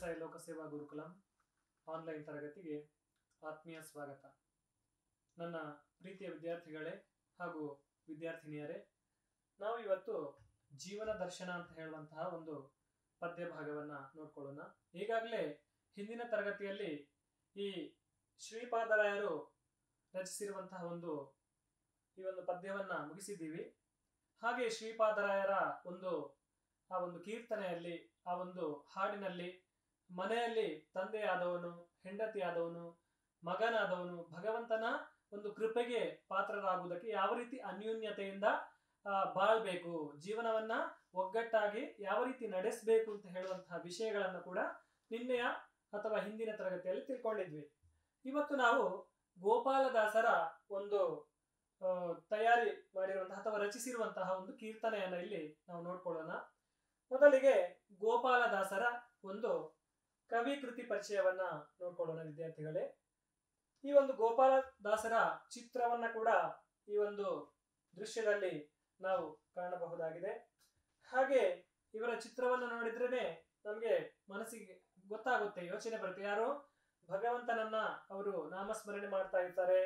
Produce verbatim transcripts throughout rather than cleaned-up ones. ಸಾಯಿ ಲೋಕಸೇವಾ ಗುರುಕುಲ ಆನ್ಲೈನ್ ತರಗತಿಗೆ ಆತ್ಮೀಯ ಸ್ವಾಗತ. ನನ್ನ ಪ್ರೀತಿಯ ವಿದ್ಯಾರ್ಥಿಗಳೇ ಹಾಗೂ ವಿದ್ಯಾರ್ಥಿನಿಯರೇ, ನಾವು ಇವತ್ತು ಜೀವನ ದರ್ಶನ ಅಂತ ಹೇಳುವಂತಹ ಒಂದು ಪದ್ಯ ಭಾಗವನ್ನು ನೋಡ್ಕೊಳ್ಳೋಣ. ಈಗಾಗಲೇ ಹಿಂದಿನ ತರಗತಿಯಲ್ಲಿ ಈ ಶ್ರೀಪಾದರಾಯರು ರಚಿಸಿರುವಂತಹ ಒಂದು ಈ ಒಂದು ಪದ್ಯವನ್ನು ಮುಗಿಸಿದ್ದೀವಿ. ಹಾಗೆ ಶ್ರೀಪಾದರಾಯರ ಒಂದು ಆ ಒಂದು ಕೀರ್ತನೆಯಲ್ಲಿ, ಆ ಒಂದು ಹಾಡಿನಲ್ಲಿ, ಮನೆಯಲ್ಲಿ ತಂದೆಯಾದವನು, ಹೆಂಡತಿಯಾದವನು, ಮಗನಾದವನು ಭಗವಂತನ ಒಂದು ಕೃಪೆಗೆ ಪಾತ್ರರಾಗುವುದಕ್ಕೆ ಯಾವ ರೀತಿ ಅನ್ಯೂನ್ಯತೆಯಿಂದ ಬಾಳ್ಬೇಕು, ಜೀವನವನ್ನ ಒಗ್ಗಟ್ಟಾಗಿ ಯಾವ ರೀತಿ ನಡೆಸಬೇಕು ಅಂತ ಹೇಳುವಂತಹ ವಿಷಯಗಳನ್ನು ಕೂಡ ನಿನ್ನೆಯ ಅಥವಾ ಹಿಂದಿನ ತರಗತಿಯಲ್ಲಿ ತಿಳ್ಕೊಂಡಿದ್ವಿ. ಇವತ್ತು ನಾವು ಗೋಪಾಲದಾಸರ ಒಂದು ತಯಾರಿ ಮಾಡಿರುವಂತಹ ಅಥವಾ ರಚಿಸಿರುವಂತಹ ಒಂದು ಕೀರ್ತನೆಯನ್ನು ಇಲ್ಲಿ ನಾವು ನೋಡ್ಕೊಳ್ಳೋಣ. ಮೊದಲಿಗೆ ಗೋಪಾಲದಾಸರ ಒಂದು ಕವಿ ಕೃತಿ ಪರಿಚಯವನ್ನ ನೋಡ್ಕೊಳ್ಳೋಣ ವಿದ್ಯಾರ್ಥಿಗಳೇ. ಈ ಒಂದು ಗೋಪಾಲದಾಸರ ಚಿತ್ರವನ್ನ ಕೂಡ ಈ ಒಂದು ದೃಶ್ಯದಲ್ಲಿ ನಾವು ಕಾಣಬಹುದಾಗಿದೆ. ಹಾಗೆ ಇವರ ಚಿತ್ರವನ್ನು ನೋಡಿದ್ರೇನೆ ನಮಗೆ ಮನಸ್ಸಿಗೆ ಗೊತ್ತಾಗುತ್ತೆ, ಯೋಚನೆ ಬರುತ್ತೆ. ಯಾರು ಭಗವಂತನನ್ನ ಅವರು ನಾಮಸ್ಮರಣೆ ಮಾಡ್ತಾ ಇರ್ತಾರೆ,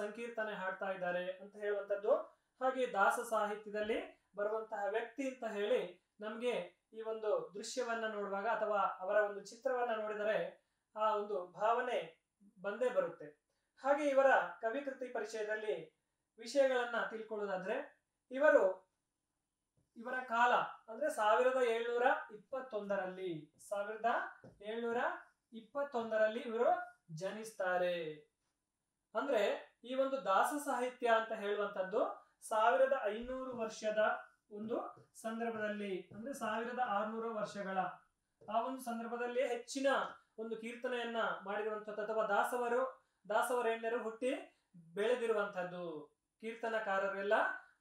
ಸಂಕೀರ್ತನೆ ಹಾಡ್ತಾ ಇದ್ದಾರೆ ಅಂತ ಹೇಳುವಂಥದ್ದು. ಹಾಗೆ ದಾಸ ಸಾಹಿತ್ಯದಲ್ಲಿ ಬರುವಂತಹ ವ್ಯಕ್ತಿ ಅಂತ ಹೇಳಿ ನಮ್ಗೆ ಈ ಒಂದು ದೃಶ್ಯವನ್ನ ನೋಡುವಾಗ ಅಥವಾ ಅವರ ಒಂದು ಚಿತ್ರವನ್ನ ನೋಡಿದರೆ ಆ ಒಂದು ಭಾವನೆ ಬಂದೇ ಬರುತ್ತೆ. ಹಾಗೆ ಇವರ ಕವಿಕೃತಿ ಪರಿಚಯದಲ್ಲಿ ವಿಷಯಗಳನ್ನ ತಿಳ್ಕೊಳ್ಳೋದಾದ್ರೆ, ಇವರು ಇವರ ಕಾಲ ಅಂದ್ರೆ ಸಾವಿರದ ಏಳ್ನೂರ ಇಪ್ಪತ್ತೊಂದರಲ್ಲಿ ಸಾವಿರದ ಏಳ್ನೂರ ಇಪ್ಪತ್ತೊಂದರಲ್ಲಿ ಇವರು ಜನಿಸ್ತಾರೆ. ಅಂದ್ರೆ ಈ ಒಂದು ದಾಸ ಸಾಹಿತ್ಯ ಅಂತ ಹೇಳುವಂತದ್ದು ಸಾವಿರದ ಐನೂರು ವರ್ಷದ ಒಂದು ಸಂದರ್ಭದಲ್ಲಿ, ಅಂದ್ರೆ ಸಾವಿರದ ಆರ್ನೂರು ವರ್ಷಗಳ ಆ ಒಂದು ಸಂದರ್ಭದಲ್ಲಿ ಹೆಚ್ಚಿನ ಒಂದು ಕೀರ್ತನೆಯನ್ನ ಮಾಡಿರುವಂತದ್ದು ಅಥವಾ ದಾಸವರು ದಾಸವರೇಣ್ಯರು ಹುಟ್ಟಿ ಬೆಳೆದಿರುವಂತಹದ್ದು, ಕೀರ್ತನಕಾರರೆಲ್ಲ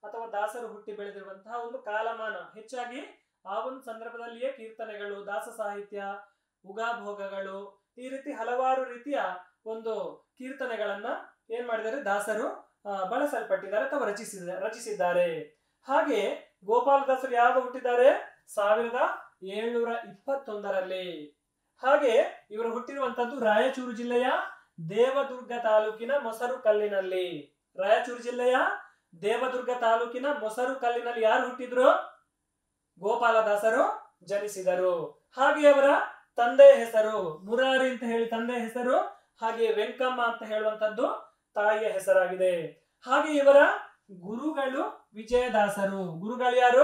ಅಥವಾ ದಾಸರು ಹುಟ್ಟಿ ಬೆಳೆದಿರುವಂತಹ ಒಂದು ಕಾಲಮಾನ. ಹೆಚ್ಚಾಗಿ ಆ ಒಂದು ಸಂದರ್ಭದಲ್ಲಿಯೇ ಕೀರ್ತನೆಗಳು, ದಾಸ ಸಾಹಿತ್ಯ, ಉಗಾಭೋಗಗಳು, ಈ ರೀತಿ ಹಲವಾರು ರೀತಿಯ ಒಂದು ಕೀರ್ತನೆಗಳನ್ನ ಏನ್ ಮಾಡಿದರೆ ದಾಸರು ಬಳಸಲ್ಪಟ್ಟಿದ್ದಾರೆ ಅಥವಾ ರಚಿಸಿದ ರಚಿಸಿದ್ದಾರೆ ಹಾಗೆ ಗೋಪಾಲದಾಸರು ಯಾವಾಗ ಹುಟ್ಟಿದ್ದಾರೆ? ಸಾವಿರದ ಏಳ್ನೂರ ಇಪ್ಪತ್ತೊಂದರಲ್ಲಿ. ಹಾಗೆ ಇವರು ಹುಟ್ಟಿರುವಂತದ್ದು ರಾಯಚೂರು ಜಿಲ್ಲೆಯ ದೇವದುರ್ಗ ತಾಲೂಕಿನ ಮೊಸರು ಕಲ್ಲಿನಲ್ಲಿ. ರಾಯಚೂರು ಜಿಲ್ಲೆಯ ದೇವದುರ್ಗ ತಾಲೂಕಿನ ಮೊಸರು ಕಲ್ಲಿನಲ್ಲಿ ಯಾರು ಹುಟ್ಟಿದ್ರು? ಗೋಪಾಲದಾಸರು ಜನಿಸಿದರು. ಹಾಗೆ ಅವರ ತಂದೆ ಹೆಸರು ಮುರಾರಿ ಅಂತ ಹೇಳಿ ತಂದೆ ಹೆಸರು, ಹಾಗೆ ವೆಂಕಮ್ಮ ಅಂತ ಹೇಳುವಂತದ್ದು ತಾಯಿಯ ಹೆಸರಾಗಿದೆ. ಹಾಗೆ ಇವರ ಗುರುಗಳು ವಿಜಯದಾಸರು. ಗುರುಗಳು ಯಾರು?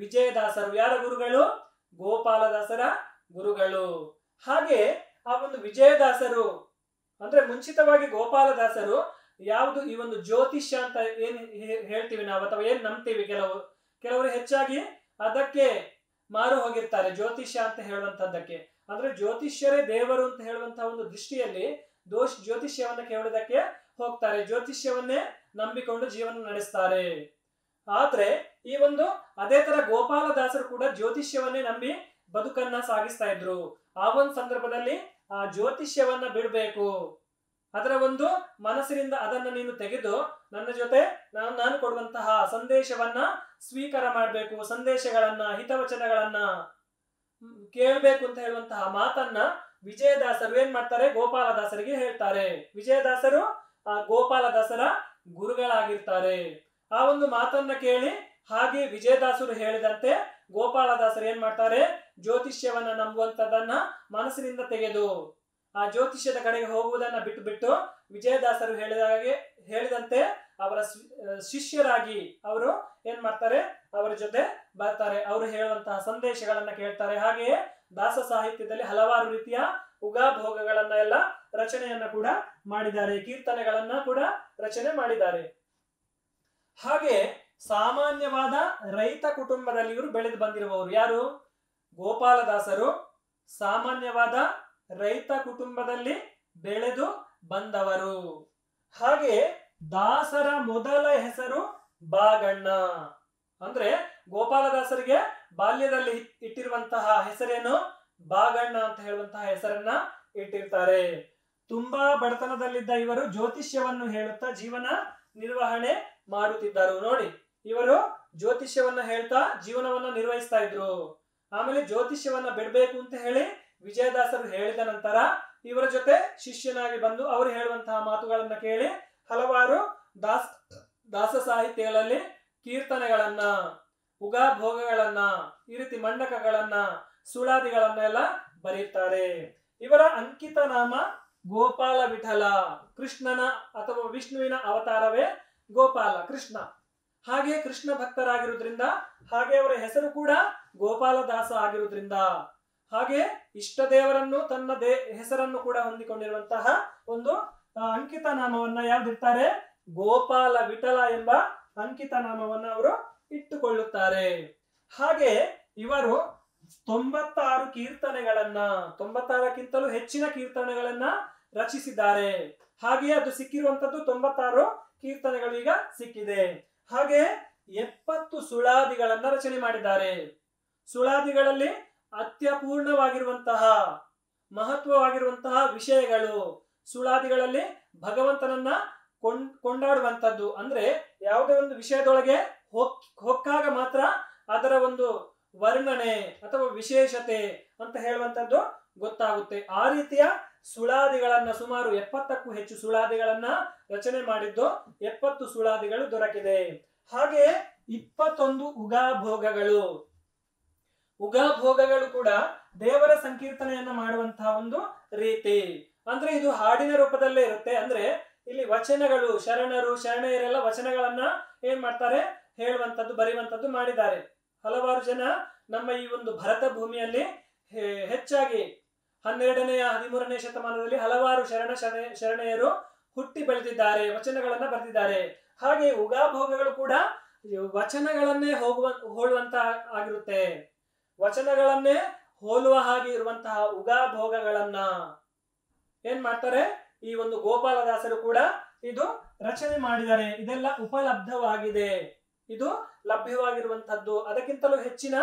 ವಿಜಯದಾಸರು. ಯಾರ ಗುರುಗಳು? ಗೋಪಾಲದಾಸರ ಗುರುಗಳು. ಹಾಗೆ ಆ ಒಂದು ವಿಜಯದಾಸರು ಅಂದ್ರೆ ಮುಂಚಿತವಾಗಿ ಗೋಪಾಲದಾಸರು ಯಾವುದು ಈ ಒಂದು ಜ್ಯೋತಿಷ್ಯ ಅಂತ ಏನ್ ಹೇಳ್ತೀವಿ ನಾವು ಅಥವಾ ಏನ್ ನಂಬ್ತೀವಿ, ಕೆಲವು ಕೆಲವರು ಹೆಚ್ಚಾಗಿ ಅದಕ್ಕೆ ಮಾರು ಹೋಗಿರ್ತಾರೆ, ಜ್ಯೋತಿಷ್ಯ ಅಂತ ಹೇಳುವಂತಹದ್ದಕ್ಕೆ. ಅಂದ್ರೆ ಜ್ಯೋತಿಷ್ಯರೇ ದೇವರು ಅಂತ ಹೇಳುವಂತಹ ಒಂದು ದೃಷ್ಟಿಯಲ್ಲಿ ದೋಷ ಜ್ಯೋತಿಷ್ಯವನ್ನ ಕೇಳುವುದಕ್ಕೆ ಹೋಗ್ತಾರೆ, ಜ್ಯೋತಿಷ್ಯವನ್ನೇ ನಂಬಿಕೊಂಡು ಜೀವನ ನಡೆಸ್ತಾರೆ. ಆದ್ರೆ ಈ ಒಂದು ಅದೇ ತರ ಗೋಪಾಲದಾಸರು ಕೂಡ ಜ್ಯೋತಿಷ್ಯವನ್ನೇ ನಂಬಿ ಬದುಕನ್ನ ಸಾಗಿಸ್ತಾ ಇದ್ರು. ಆ ಒಂದು ಸಂದರ್ಭದಲ್ಲಿ ಆ ಜ್ಯೋತಿಷ್ಯವನ್ನ ಬಿಡ್ಬೇಕು, ಅದರ ಒಂದು ಮನಸ್ಸಿನಿಂದ ಅದನ್ನ ನೀನು ತೆಗೆದು ನನ್ನ ಜೊತೆ ನಾನು ನಾನು ಕೊಡುವಂತಹ ಸಂದೇಶವನ್ನ ಸ್ವೀಕಾರ ಮಾಡ್ಬೇಕು, ಸಂದೇಶಗಳನ್ನ ಹಿತವಚನಗಳನ್ನ ಕೇಳ್ಬೇಕು ಅಂತ ಹೇಳುವಂತಹ ಮಾತನ್ನ ವಿಜಯದಾಸರು ಏನ್ ಮಾಡ್ತಾರೆ? ಗೋಪಾಲದಾಸರಿಗೆ ಹೇಳ್ತಾರೆ. ವಿಜಯದಾಸರು ಆ ಗೋಪಾಲದಾಸರ ಗುರುಗಳಾಗಿರ್ತಾರೆ. ಆ ಒಂದು ಮಾತನ್ನ ಕೇಳಿ ಹಾಗೆ ವಿಜಯದಾಸರು ಹೇಳಿದಂತೆ ಗೋಪಾಲದಾಸರು ಏನ್ ಮಾಡ್ತಾರೆ? ಜ್ಯೋತಿಷ್ಯವನ್ನ ನಂಬುವಂತದನ್ನ ಮನಸ್ಸಿನಿಂದ ತೆಗೆದು ಆ ಜ್ಯೋತಿಷ್ಯದ ಕಡೆಗೆ ಹೋಗುವುದನ್ನ ಬಿಟ್ಟು ಬಿಟ್ಟು ವಿಜಯದಾಸರು ಹೇಳಿದಾಗೆ ಹೇಳಿದಂತೆ ಅವರ ಶಿಷ್ಯರಾಗಿ ಅವರು ಏನ್ ಮಾಡ್ತಾರೆ? ಅವರ ಜೊತೆ ಬರ್ತಾರೆ, ಅವರು ಹೇಳುವಂತಹ ಸಂದೇಶಗಳನ್ನ ಕೇಳ್ತಾರೆ. ಹಾಗೆಯೇ ದಾಸ ಸಾಹಿತ್ಯದಲ್ಲಿ ಹಲವಾರು ರೀತಿಯ ಉಗಾಭೋಗಗಳನ್ನ ಎಲ್ಲ ರಚನೆಯನ್ನ ಕೂಡ ಮಾಡಿದ್ದಾರೆ, ಕೀರ್ತನೆಗಳನ್ನ ಕೂಡ ರಚನೆ ಮಾಡಿದ್ದಾರೆ. ಹಾಗೆ ಸಾಮಾನ್ಯವಾದ ರೈತ ಕುಟುಂಬದಲ್ಲಿ ಇವರು ಬೆಳೆದು ಬಂದಿರುವವರು. ಯಾರು? ಗೋಪಾಲದಾಸರು ಸಾಮಾನ್ಯವಾದ ರೈತ ಕುಟುಂಬದಲ್ಲಿ ಬೆಳೆದು ಬಂದವರು. ಹಾಗೆ ದಾಸರ ಮೊದಲ ಹೆಸರು ಬಾಗಣ್ಣ. ಅಂದ್ರೆ ಗೋಪಾಲದಾಸರಿಗೆ ಬಾಲ್ಯದಲ್ಲಿ ಇಟ್ಟಿರುವಂತಹ ಹೆಸರೇನು? ಬಾಗಣ್ಣ ಅಂತ ಹೇಳುವಂತಹ ಹೆಸರನ್ನ ಇಟ್ಟಿರ್ತಾರೆ. ತುಂಬಾ ಬಡತನದಲ್ಲಿದ್ದ ಇವರು ಜ್ಯೋತಿಷ್ಯವನ್ನು ಹೇಳುತ್ತಾ ಜೀವನ ನಿರ್ವಹಣೆ ಮಾಡುತ್ತಿದ್ದರು. ನೋಡಿ, ಇವರು ಜ್ಯೋತಿಷ್ಯವನ್ನ ಹೇಳ್ತಾ ಜೀವನವನ್ನ ನಿರ್ವಹಿಸ್ತಾ ಇದ್ರು. ಆಮೇಲೆ ಜ್ಯೋತಿಷ್ಯವನ್ನ ಬಿಡ್ಬೇಕು ಅಂತ ಹೇಳಿ ವಿಜಯದಾಸರು ಹೇಳಿದ ನಂತರ ಇವರ ಜೊತೆ ಶಿಷ್ಯನಾಗಿ ಬಂದು ಅವರು ಹೇಳುವಂತ ಮಾತುಗಳನ್ನು ಕೇಳಿ ಹಲವಾರು ದಾಸ ದಾಸ ಸಾಹಿತ್ಯಗಳಲ್ಲಿ ಕೀರ್ತನೆಗಳನ್ನ ಉಗಾ ಭೋಗಗಳನ್ನ ಈ ರೀತಿ ಮಂಡಕಗಳನ್ನ ಸುಳಾದಿಗಳನ್ನೆಲ್ಲ ಬರೆಯುತ್ತಾರೆ। ಇವರ ಅಂಕಿತ ನಾಮ ಗೋಪಾಲ ವಿಠಲ, ಕೃಷ್ಣನ ಅಥವಾ ವಿಷ್ಣುವಿನ ಅವತಾರವೇ ಗೋಪಾಲ ಕೃಷ್ಣ, ಹಾಗೆ ಕೃಷ್ಣ ಭಕ್ತರಾಗಿರುವುದರಿಂದ ಹಾಗೆ ಅವರ ಹೆಸರು ಕೂಡ ಗೋಪಾಲದಾಸ ಆಗಿರುವುದರಿಂದ ಹಾಗೆ ಇಷ್ಟ ದೇವರನ್ನು ತನ್ನ ದೇ ಹೆಸರನ್ನು ಕೂಡ ಹೊಂದಿಕೊಂಡಿರುವಂತಹ ಒಂದು ಅಂಕಿತ ನಾಮವನ್ನ ಯಾವ್ದಿರ್ತಾರೆ ಗೋಪಾಲ ವಿಠಲ ಎಂಬ ಅಂಕಿತ ನಾಮವನ್ನ ಅವರು ಇಟ್ಟುಕೊಳ್ಳುತ್ತಾರೆ। ಹಾಗೆ ಇವರು ತೊಂಬತ್ತಾರು ಕೀರ್ತನೆಗಳನ್ನ ತೊಂಬತ್ತಾರಕ್ಕಿಂತಲೂ ಹೆಚ್ಚಿನ ಕೀರ್ತನೆಗಳನ್ನ ರಚಿಸಿದ್ದಾರೆ। ಹಾಗೆ ಅದು ಸಿಕ್ಕಿರುವಂತದ್ದು ತೊಂಬತ್ತಾರು ಕೀರ್ತನೆಗಳು ಈಗ ಸಿಕ್ಕಿದೆ। ಹಾಗೆ ಎಪ್ಪತ್ತು ಸುಳಾದಿಗಳನ್ನ ರಚನೆ ಮಾಡಿದ್ದಾರೆ। ಸುಳಾದಿಗಳಲ್ಲಿ ಅತ್ಯಪೂರ್ಣವಾಗಿರುವಂತಹ ಮಹತ್ವವಾಗಿರುವಂತಹ ವಿಷಯಗಳು ಸುಳಾದಿಗಳಲ್ಲಿ ಭಗವಂತನನ್ನ ಕೊಂಡ್ ಕೊಂಡಾಡುವಂತದ್ದು ಅಂದ್ರೆ ಯಾವುದೇ ಒಂದು ವಿಷಯದೊಳಗೆ ಹೊಕ್ ಹೊಕ್ಕಾಗ ಮಾತ್ರ ಅದರ ಒಂದು ವರ್ಣನೆ ಅಥವಾ ವಿಶೇಷತೆ ಅಂತ ಹೇಳುವಂತದ್ದು ಗೊತ್ತಾಗುತ್ತೆ। ಆ ರೀತಿಯ ಸುಳಾದಿಗಳನ್ನ ಸುಮಾರು ಎಪ್ಪತ್ತಕ್ಕೂ ಹೆಚ್ಚು ಸುಳಾದಿಗಳನ್ನ ರಚನೆ ಮಾಡಿದ್ದು ಎಪ್ಪತ್ತು ಸುಳಾದಿಗಳು ದೊರಕಿದೆ। ಹಾಗೆ ಇಪ್ಪತ್ತೊಂದು ಉಗಾಭೋಗಗಳು, ಉಗಾಭೋಗಗಳು ಕೂಡ ದೇವರ ಸಂಕೀರ್ತನೆಯನ್ನ ಮಾಡುವಂತಹ ಒಂದು ರೀತಿ ಅಂದ್ರೆ ಇದು ಹಾಡಿನ ರೂಪದಲ್ಲೇ ಇರುತ್ತೆ। ಅಂದ್ರೆ ಇಲ್ಲಿ ವಚನಗಳು ಶರಣರು ಶರಣೆಯರೆಲ್ಲ ವಚನಗಳನ್ನ ಏನ್ ಮಾಡ್ತಾರೆ ಹೇಳುವಂತದ್ದು ಬರೆಯುವಂತದ್ದು ಮಾಡಿದ್ದಾರೆ। ಹಲವಾರು ಜನ ನಮ್ಮ ಈ ಒಂದು ಭಾರತ ಭೂಮಿಯಲ್ಲಿ ಹೆಚ್ಚಾಗಿ ಹನ್ನೆರಡನೆಯ ಹದಿಮೂರನೇ ಶತಮಾನದಲ್ಲಿ ಹಲವಾರು ಶರಣ ಶರಣ ಶರಣೆಯರು ಹುಟ್ಟಿ ಬೆಳೆದಿದ್ದಾರೆ, ವಚನಗಳನ್ನ ಬರೆದಿದ್ದಾರೆ। ಹಾಗೆ ಉಗಾಭೋಗಗಳು ಕೂಡ ವಚನಗಳನ್ನೇ ಹೋಗುವ ಹೋಲುವಂತಹ ಆಗಿರುತ್ತೆ, ವಚನಗಳನ್ನೇ ಹೋಲುವ ಹಾಗೆ ಇರುವಂತಹ ಉಗಾಭೋಗಗಳನ್ನ ಏನ್ ಮಾಡ್ತಾರೆ ಈ ಒಂದು ಗೋಪಾಲದಾಸರು ಕೂಡ ಇದು ರಚನೆ ಮಾಡಿದ್ದಾರೆ। ಇದೆಲ್ಲ ಉಪಲಬ್ಧವಾಗಿದೆ, ಇದು ಲಭ್ಯವಾಗಿರುವಂತಹದ್ದು। ಅದಕ್ಕಿಂತಲೂ ಹೆಚ್ಚಿನ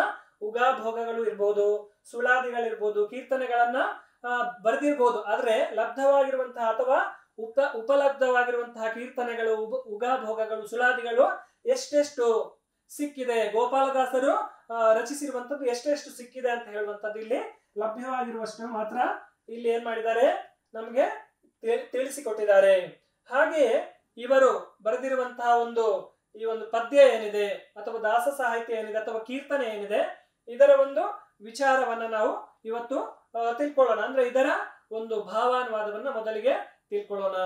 ಉಗಾಭೋಗಗಳು ಇರ್ಬೋದು, ಸುಳಾದಿಗಳಿರ್ಬೋದು, ಕೀರ್ತನೆಗಳನ್ನ ಬರೆದಿರ್ಬೋದು, ಆದ್ರೆ ಲಬ್ಧವಾಗಿರುವಂತಹ ಅಥವಾ ಉಪ ಉಪಲಬ್ಧವಾಗಿರುವಂತಹ ಕೀರ್ತನೆಗಳು ಉಗಾಭೋಗಗಳು ಸುಳಾದಿಗಳು ಎಷ್ಟೆಷ್ಟು ಸಿಕ್ಕಿದೆ, ಗೋಪಾಲದಾಸರು ರಚಿಸಿರುವಂತದ್ದು ಎಷ್ಟೆಷ್ಟು ಸಿಕ್ಕಿದೆ ಅಂತ ಹೇಳುವಂತದ್ದು ಇಲ್ಲಿ ಲಭ್ಯವಾಗಿರುವಷ್ಟು ಮಾತ್ರ ಇಲ್ಲಿ ಏನ್ ಮಾಡಿದ್ದಾರೆ ನಮ್ಗೆ ತಿಳಿಸಿಕೊಟ್ಟಿದ್ದಾರೆ। ಹಾಗೆಯೇ ಇವರು ಬರೆದಿರುವಂತಹ ಒಂದು ಈ ಒಂದು ಪದ್ಯ ಏನಿದೆ ಅಥವಾ ದಾಸ ಸಾಹಿತ್ಯ ಏನಿದೆ ಅಥವಾ ಕೀರ್ತನೆ ಏನಿದೆ ಇದರ ಒಂದು ವಿಚಾರವನ್ನ ನಾವು ಇವತ್ತು ತಿಳ್ಕೊಳ್ಳೋಣ, ಅಂದ್ರೆ ಇದರ ಒಂದು ಭಾವಾನುವಾದವನ್ನ ಮೊದಲಿಗೆ ತಿಳ್ಕೊಳ್ಳೋಣ।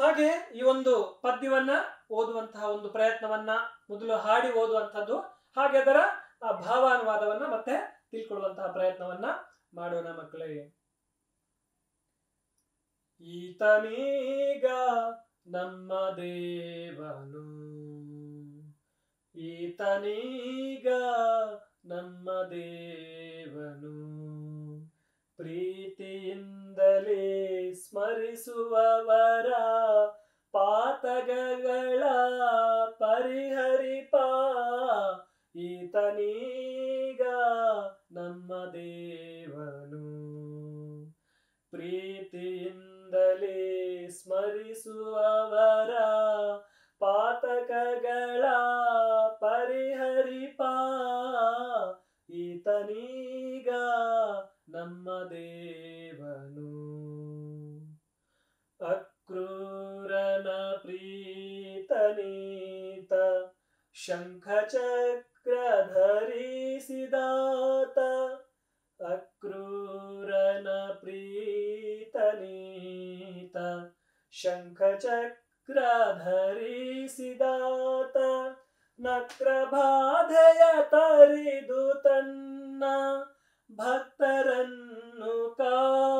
ಹಾಗೆ ಈ ಒಂದು ಪದ್ಯವನ್ನ ಓದುವಂತಹ ಒಂದು ಪ್ರಯತ್ನವನ್ನ ಮೊದಲು ಹಾಡಿ ಓದುವಂತಹದ್ದು, ಹಾಗೆ ಅದರ ಭಾವಾನುವಾದವನ್ನ ಮತ್ತೆ ತಿಳ್ಕೊಳ್ಳುವಂತಹ ಪ್ರಯತ್ನವನ್ನ ಮಾಡೋಣ ಮಕ್ಕಳಿಗೆ। ಈತನೀಗ ನಮ್ಮ ದೇವನು, ಈತನೀಗ ನಮ್ಮ ದೇವನು, ಪ್ರೀತಿಯಿಂದಲೇ ಸ್ಮರಿಸುವವರ ಪಾತಗಳ ಪರಿಹರಿಪ, ಈತನೀಗ ನಮ್ಮ ದೇವನು, ಪ್ರೀತಿಯಿಂದಲೇ ಸ್ಮರಿಸುವವರ ಪಾತಕಗಳ ಪರಿಹರಿಪ, ಈತನೀಗ ನಮ್ಮ ದೇವನು, ಅಕ್ರೂರನ ಪ್ರೀತನೀತ ಶಂಖಚಕ್ರ ಧರಿಸಿದಾತ, ಅಕ್ರೂರನ ಪ್ರೀತನೀತ ಶಂಖಚಕ್ರ ಧರಿಸಿದಾತ, ನಕ್ರಬಾಧೆಯ ತರಿದು ತನ್ನ ಭಕ್ತರನ್ನು ಕಾಯಿದಾತ,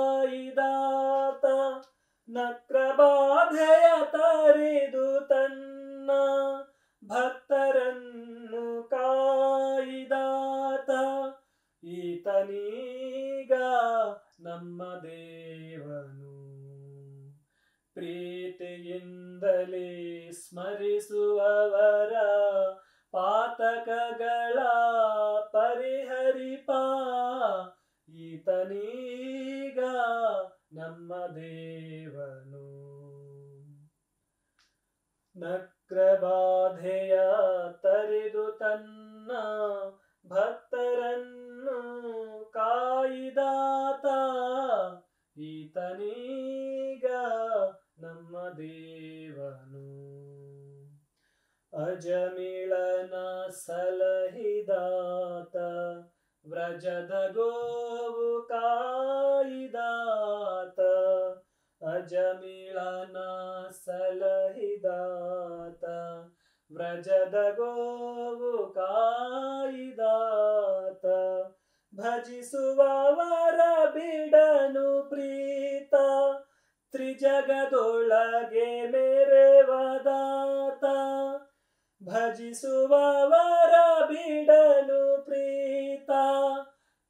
ನಕ್ರಬಾಧೆಯ ತರಿದು ತನ್ನ ಭಕ್ತರನ್ನು ಕಾಯಿದಾತ, ಈತನೀಗ ನಮ್ಮ ದೇವನು, ಪ್ರೀತಿಯಿಂದಲೇ ಸ್ಮರಿಸುವವರ ಪಾತಕಗಳ ಪರಿಹರಿಪ, ಈತನೀಗ ನಮ್ಮ ದೇವನು, ನಕ್ರಬಾಧೆಯ ತರಿದು ತನ್ನ ಭಕ್ತರನ್ನು ಕಾಯಿದಾತ ಈತನೀಗ ನಮ್ಮ ದೇವನು. ಅಜಮಿಳನ ಸಲಹಿದಾತ ವ್ರಜದ ಗೋವು ಕಾಯಿದಾತ ಅಜಮಿಳನ ಸಲಹಿದಾತ ವ್ರಜದ ಗೋವು ಕಾಯಿದಾತ ಭಜಿಸುವವರ ಬಿಡನು ಪ್ರೀತ ತ್ರಿಜಗದೊಳಗೆ ಮೆರೆವದಾತ ಭಜಿಸುವವರ ಬಿಡನು ಪ್ರೀತ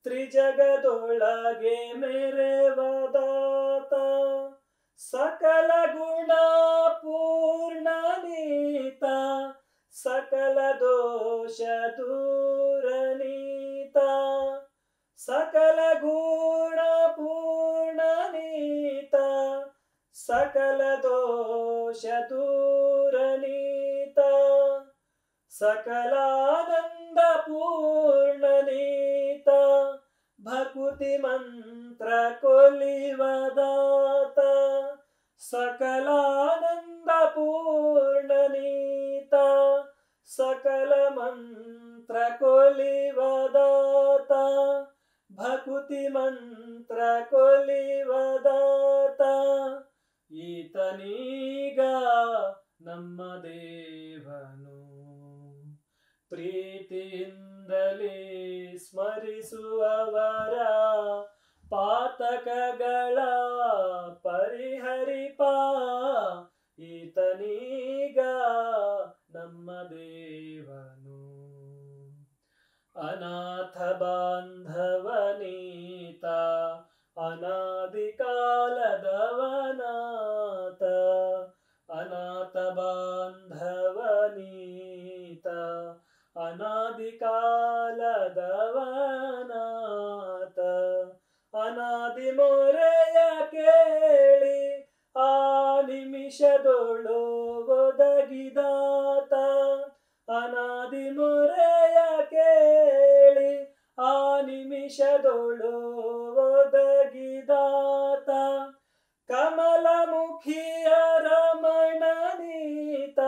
ತ್ರಿಜಗದೊಳಗೆ ಮೆರೆವದಾತ ಸಕಲ ಗುಣ ಪೂರ್ಣ ನೀತ ಸಕಲ ದೋಷ ದೂರ ನೀತ ಸಕಲ ಗುಣ ಪೂರ್ಣ ನೀತ ಸಕಲ ದೋಷ ದೂರ ನೀತ ಸಕಲಾನಂದ ಪೂರ್ಣ ನೀತ ಭಕ್ತಿ ಮಂತ್ರ ಕೊಲಿವದಾತ ಸಕಲಾನಂದ ಪೂರ್ಣ ನೀತ ಸಕಲ ಮಂತ್ರ ಕೊಲಿವದಾತ ಭಕ್ತಿ ಮಂತ್ರ ಕೊಲಿವದಾತ ಈತನೀಗ ನಮ್ಮ ದೇವನು. ಪ್ರೀತಿಯಿಂದಲೇ ಸ್ಮರಿಸುವವರ ಪಾತಕಗಳ ಪರಿಹರಿಪ ಈತನೀಗ ನಮ್ಮ ದೇವನು. ಅನಾಥ ಬಾಂಧವನೀತ ಅನಾದಿ ಕಾಲದವನಾತ ಅನಾಥ ಬಾಂಧವನೀತ ಅನಾದಿ ಕಾಲದವನಾತ ಅನಾದಿ ಮೊರೆಯ ಕೇಳಿ ಆ ನಿಮಿಷದೊಳು ಒದಗಿದಾತ ಅನಾದಿ ಮೊರೆಯ ಕೇಳಿ ಆ ನಿಮಿಷದೊಳು ಒದಗಿದಾತ ಕಮಲಮುಖಿಯ ರಮಣನೀತ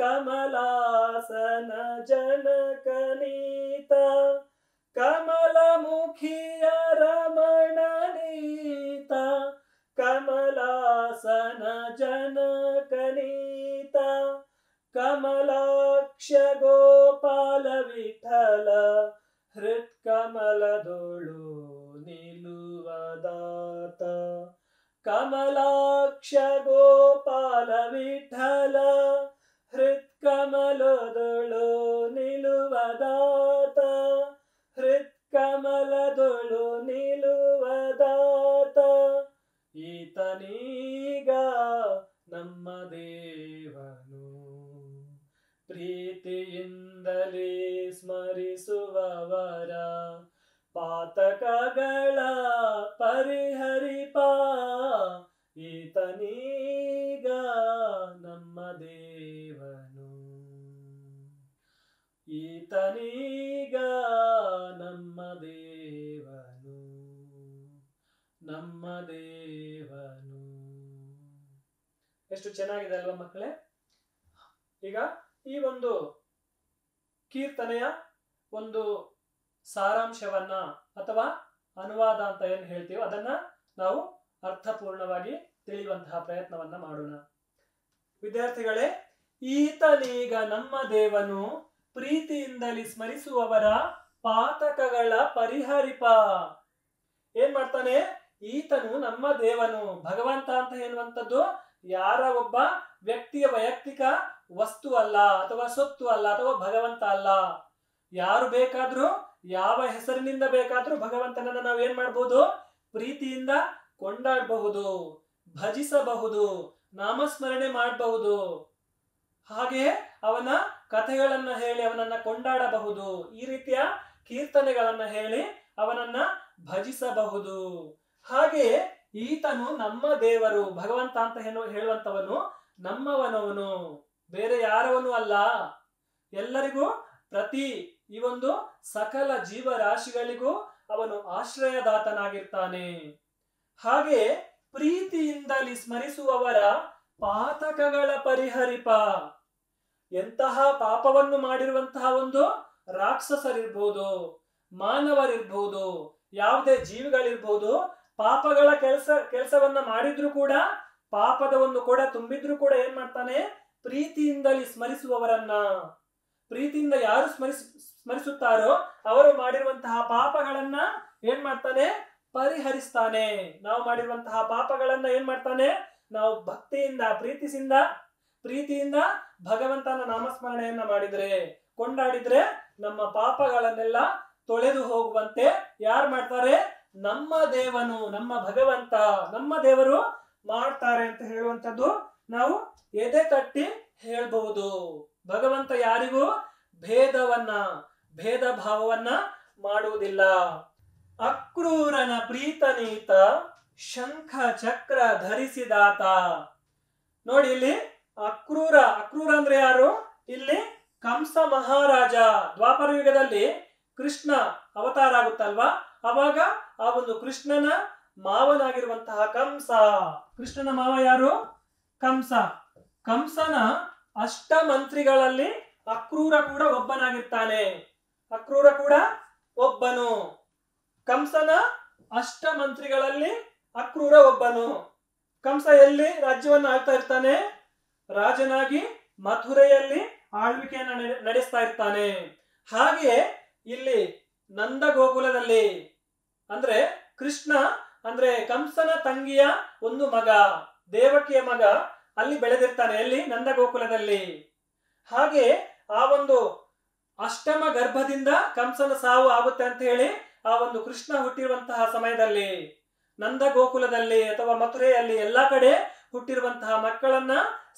ಕಮಲಾಸನ ಜನಕನೀತ ಕಮಲಮುಖಿಯ ರಮಣನೀತ ಕಮಲಾಸನ ಜನಕನೀತ ಕಮಲಾಕ್ಷ ಗೋಪಾಲ ವಿಠಲ ಹೃತ್ಕಮಲದೊಳು ನಿಲ್ಲುವದಾತ ಕಮಲಾಕ್ಷ ಗೋಪಾಲ ವಿಠಲ ಹೃತ್ಕಮಲದೊಳು ನಿಲ್ಲುವದಾತ ಹೃತ್ಕಮಲದೊಳು ನಿಲ್ಲುವದಾತ ಈತನೀಗ ನಮ್ಮ ದೇವನು. ಪ್ರೀತಿಯಿಂದಲೇ ಸ್ಮರಿಸುವವರ ಪಾತಕಗಳ ಪರಿಹರಿಪ ಈತನೀಗ ನಮ್ಮ ದೇವನು. ಈತನೀಗ ನಮ್ಮ ದೇವನು, ನಮ್ಮ ದೇವನು. ಎಷ್ಟು ಚೆನ್ನಾಗಿದೆ ಅಲ್ವಾ ಮಕ್ಕಳೇ? ಈಗ ಈ ಒಂದು ಕೀರ್ತನೆಯ ಒಂದು ಸಾರಾಂಶವನ್ನ ಅಥವಾ ಅನುವಾದ ಅಂತ ಏನ್ ಹೇಳ್ತೀವೋ ಅದನ್ನ ನಾವು ಅರ್ಥಪೂರ್ಣವಾಗಿ ತಿಳಿಯುವಂತಹ ಪ್ರಯತ್ನವನ್ನ ಮಾಡೋಣ. ವಿದ್ಯಾರ್ಥಿಗಳೇ, ಈತನೀಗ ನಮ್ಮ ದೇವನು, ಪ್ರೀತಿಯಿಂದಲೇ ಸ್ಮರಿಸುವವರ ಪಾತಕಗಳ ಪರಿಹರಿಪ. ಏನ್ ಮಾಡ್ತಾನೆ? ಈತನು ನಮ್ಮ ದೇವನು. ಭಗವಂತ ಅಂತ ಹೇಳುವಂಥದ್ದು ಯಾರ ಒಬ್ಬ ವ್ಯಕ್ತಿಯ ವೈಯಕ್ತಿಕ ವಸ್ತು ಅಲ್ಲ, ಅಥವಾ ಸೊತ್ತು ಅಲ್ಲ, ಅಥವಾ ಭಗವಂತ ಅಲ್ಲ. ಯಾರು ಬೇಕಾದ್ರೂ, ಯಾವ ಹೆಸರಿನಿಂದ ಬೇಕಾದ್ರೂ ಭಗವಂತನನ್ನ ನಾವು ಏನ್ ಮಾಡ್ಬೋದು? ಪ್ರೀತಿಯಿಂದ ಕೊಂಡಾಡಬಹುದು, ಭಜಿಸಬಹುದು, ನಾಮಸ್ಮರಣೆ ಮಾಡಬಹುದು, ಹಾಗೆ ಅವನ ಕಥೆಗಳನ್ನ ಹೇಳಿ ಅವನನ್ನ ಕೊಂಡಾಡಬಹುದು. ಈ ರೀತಿಯ ಕೀರ್ತನೆಗಳನ್ನ ಹೇಳಿ ಅವನನ್ನ ಭಜಿಸಬಹುದು. ಹಾಗೆ ಈತನು ನಮ್ಮ ದೇವರು, ಭಗವಂತ ಅಂತ ಹೇಳುವಂತವನು ನಮ್ಮವನವನು, ಬೇರೆ ಯಾರವನು ಅಲ್ಲ. ಎಲ್ಲರಿಗೂ, ಪ್ರತಿ ಈ ಒಂದು ಸಕಲ ಜೀವರಾಶಿಗಳಿಗೂ ಅವನು ಆಶ್ರಯದಾತನಾಗಿರ್ತಾನೆ. ಹಾಗೆ ಪ್ರೀತಿಯಿಂದಲೇ ಸ್ಮರಿಸುವವರ ಪಾತಕಗಳ ಪರಿಹರಿಪ. ಎಂತಹ ಪಾಪವನ್ನು ಮಾಡಿರುವಂತಹ ಒಂದು ರಾಕ್ಷಸರಿರಬಹುದು, ಮಾನವರಿರಬಹುದು, ಯಾವುದೇ ಜೀವಿಗಳಿರಬಹುದು, ಪಾಪಗಳ ಕೆಲಸ ಕೆಲಸವನ್ನ ಮಾಡಿದ್ರು ಕೂಡ ಪಾಪದವನ್ನು ಕೂಡ ತುಂಬಿದ್ರು ಕೂಡ ಏನ್ ಮಾಡ್ತಾನೆ, ಪ್ರೀತಿಯಿಂದಲೇ ಸ್ಮರಿಸುವವರನ್ನ. ಪ್ರೀತಿಯಿಂದ ಯಾರು ಸ್ಮರಿಸ ಸ್ಮರಿಸುತ್ತಾರೋ ಅವರು ಮಾಡಿರುವಂತಹ ಪಾಪಗಳನ್ನ ಏನ್ ಮಾಡ್ತಾನೆ, ಪರಿಹರಿಸ್ತಾನೆ. ನಾವು ಮಾಡಿರುವಂತಹ ಪಾಪಗಳನ್ನ ಏನ್ ಮಾಡ್ತಾನೆ, ನಾವು ಭಕ್ತಿಯಿಂದ ಪ್ರೀತಿಸಿಂದ ಪ್ರೀತಿಯಿಂದ ಭಗವಂತನ ನಾಮಸ್ಮರಣೆಯನ್ನ ಮಾಡಿದ್ರೆ ಕೊಂಡಾಡಿದ್ರೆ ನಮ್ಮ ಪಾಪಗಳನ್ನೆಲ್ಲ ತೊಳೆದು ಹೋಗುವಂತೆ ಯಾರು ಮಾಡ್ತಾರೆ, ನಮ್ಮ ದೇವನು ನಮ್ಮ ಭಗವಂತ ನಮ್ಮ ದೇವರು ಮಾಡ್ತಾರೆ ಅಂತ ಹೇಳುವಂಥದ್ದು ನಾವು ಎದೆ ತಟ್ಟಿ ಹೇಳ್ಬಹುದು. ಭಗವಂತ ಯಾರಿಗೂ ಭೇದವನ್ನ ಭೇದ ಭಾವವನ್ನ ಮಾಡುವುದಿಲ್ಲ. ಅಕ್ರೂರನ ಪ್ರೀತನೀತ ಶಂಖ ಚಕ್ರ ಧರಿಸಿದಾತ. ನೋಡಿ ಇಲ್ಲಿ ಅಕ್ರೂರ, ಅಕ್ರೂರ ಅಂದ್ರೆ ಯಾರು, ಇಲ್ಲಿ ಕಂಸ ಮಹಾರಾಜ. ದ್ವಾಪರ ಯುಗದಲ್ಲಿ ಕೃಷ್ಣ ಅವತಾರ ಆಗುತ್ತಲ್ವಾ, ಅವಾಗ ಆ ಒಂದು ಕೃಷ್ಣನ ಮಾವನಾಗಿರುವಂತಹ ಕಂಸ, ಕೃಷ್ಣನ ಮಾವ ಯಾರು ಕಂಸ, ಕಂಸನ ಅಷ್ಟ ಮಂತ್ರಿಗಳಲ್ಲಿ ಅಕ್ರೂರ ಕೂಡ ಒಬ್ಬನಾಗಿರ್ತಾನೆ. ಅಕ್ರೂರ ಕೂಡ ಒಬ್ಬನು, ಕಂಸನ ಅಷ್ಟ ಮಂತ್ರಿಗಳಲ್ಲಿ ಅಕ್ರೂರ ಒಬ್ಬನು. ಕಂಸ ಎಲ್ಲಿ ರಾಜ್ಯವನ್ನು ಆಳ್ತಾ ಇರ್ತಾನೆ, ರಾಜನಾಗಿ ಮಥುರೆಯಲ್ಲಿ ಆಳ್ವಿಕೆಯನ್ನು ನಡೆಸ್ತಾ ಇರ್ತಾನೆ. ಹಾಗೆಯೇ ಇಲ್ಲಿ ನಂದ ಗೋಕುಲದಲ್ಲಿ ಅಂದ್ರೆ ಕೃಷ್ಣ ಅಂದ್ರೆ ಕಂಸನ ತಂಗಿಯ ಒಂದು ಮಗ, ದೇವಕಿಯ ಮಗ, ಅಲ್ಲಿ ಬೆಳೆದಿರ್ತಾನೆ. ಎಲ್ಲಿ ನಂದ ಗೋಕುಲದಲ್ಲಿ. ಹಾಗೆ ಆ ಒಂದು ಅಷ್ಟಮ ಗರ್ಭದಿಂದ ಕಂಸನ ಸಾವು ಆಗುತ್ತೆ ಅಂತ ಹೇಳಿ ಆ ಒಂದು ಕೃಷ್ಣ ಹುಟ್ಟಿರುವಂತಹ ಸಮಯದಲ್ಲಿ ನಂದ ಗೋಕುಲದಲ್ಲಿ ಅಥವಾ ಮಥುರೆಯಲ್ಲಿ ಎಲ್ಲಾ ಕಡೆ ಹುಟ್ಟಿರುವಂತಹ ಮಕ್ಕಳನ್ನ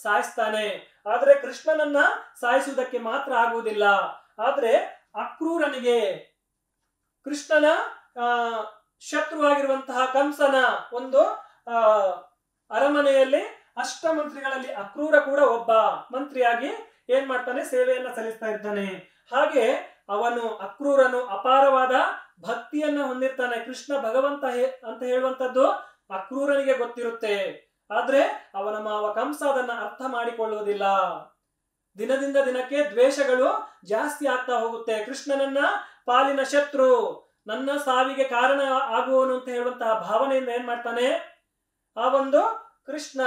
ಸಾಯಿಸ್ತಾನೆ. ಆದ್ರೆ ಕೃಷ್ಣನನ್ನ ಸಾಯಿಸುವುದಕ್ಕೆ ಮಾತ್ರ ಆಗುವುದಿಲ್ಲ. ಆದ್ರೆ ಅಕ್ರೂರನಿಗೆ ಕೃಷ್ಣನ ಆ ಶತ್ರುವಾಗಿರುವಂತಹ ಕಂಸನ ಒಂದು ಆ ಅರಮನೆಯಲ್ಲಿ ಅಷ್ಟಮಂತ್ರಿಗಳಲ್ಲಿ ಅಕ್ರೂರ ಕೂಡ ಒಬ್ಬ ಮಂತ್ರಿಯಾಗಿ ಏನ್ ಮಾಡ್ತಾನೆ, ಸೇವೆಯನ್ನ ಸಲ್ಲಿಸ್ತಾ ಇರ್ತಾನೆ. ಹಾಗೆ ಅವನು ಅಕ್ರೂರನು ಅಪಾರವಾದ ಭಕ್ತಿಯನ್ನ ಹೊಂದಿರ್ತಾನೆ. ಕೃಷ್ಣ ಭಗವಂತ ಅಂತ ಹೇಳುವಂತದ್ದು ಅಕ್ರೂರನಿಗೆ ಗೊತ್ತಿರುತ್ತೆ. ಆದ್ರೆ ಅವನ ಮಾವ ಕಂಸ ಅದನ್ನ ಅರ್ಥ ಮಾಡಿಕೊಳ್ಳುವುದಿಲ್ಲ. ದಿನದಿಂದ ದಿನಕ್ಕೆ ದ್ವೇಷಗಳು ಜಾಸ್ತಿ ಆಗ್ತಾ ಹೋಗುತ್ತೆ. ಕೃಷ್ಣನನ್ನ ಪಾಲಿನ ಶತ್ರು, ನನ್ನ ಸಾವಿಗೆ ಕಾರಣ ಆಗುವನು ಅಂತ ಹೇಳುವಂತಹ ಭಾವನೆಯಿಂದ ಏನ್ ಮಾಡ್ತಾನೆ, ಆ ಒಂದು ಕೃಷ್ಣ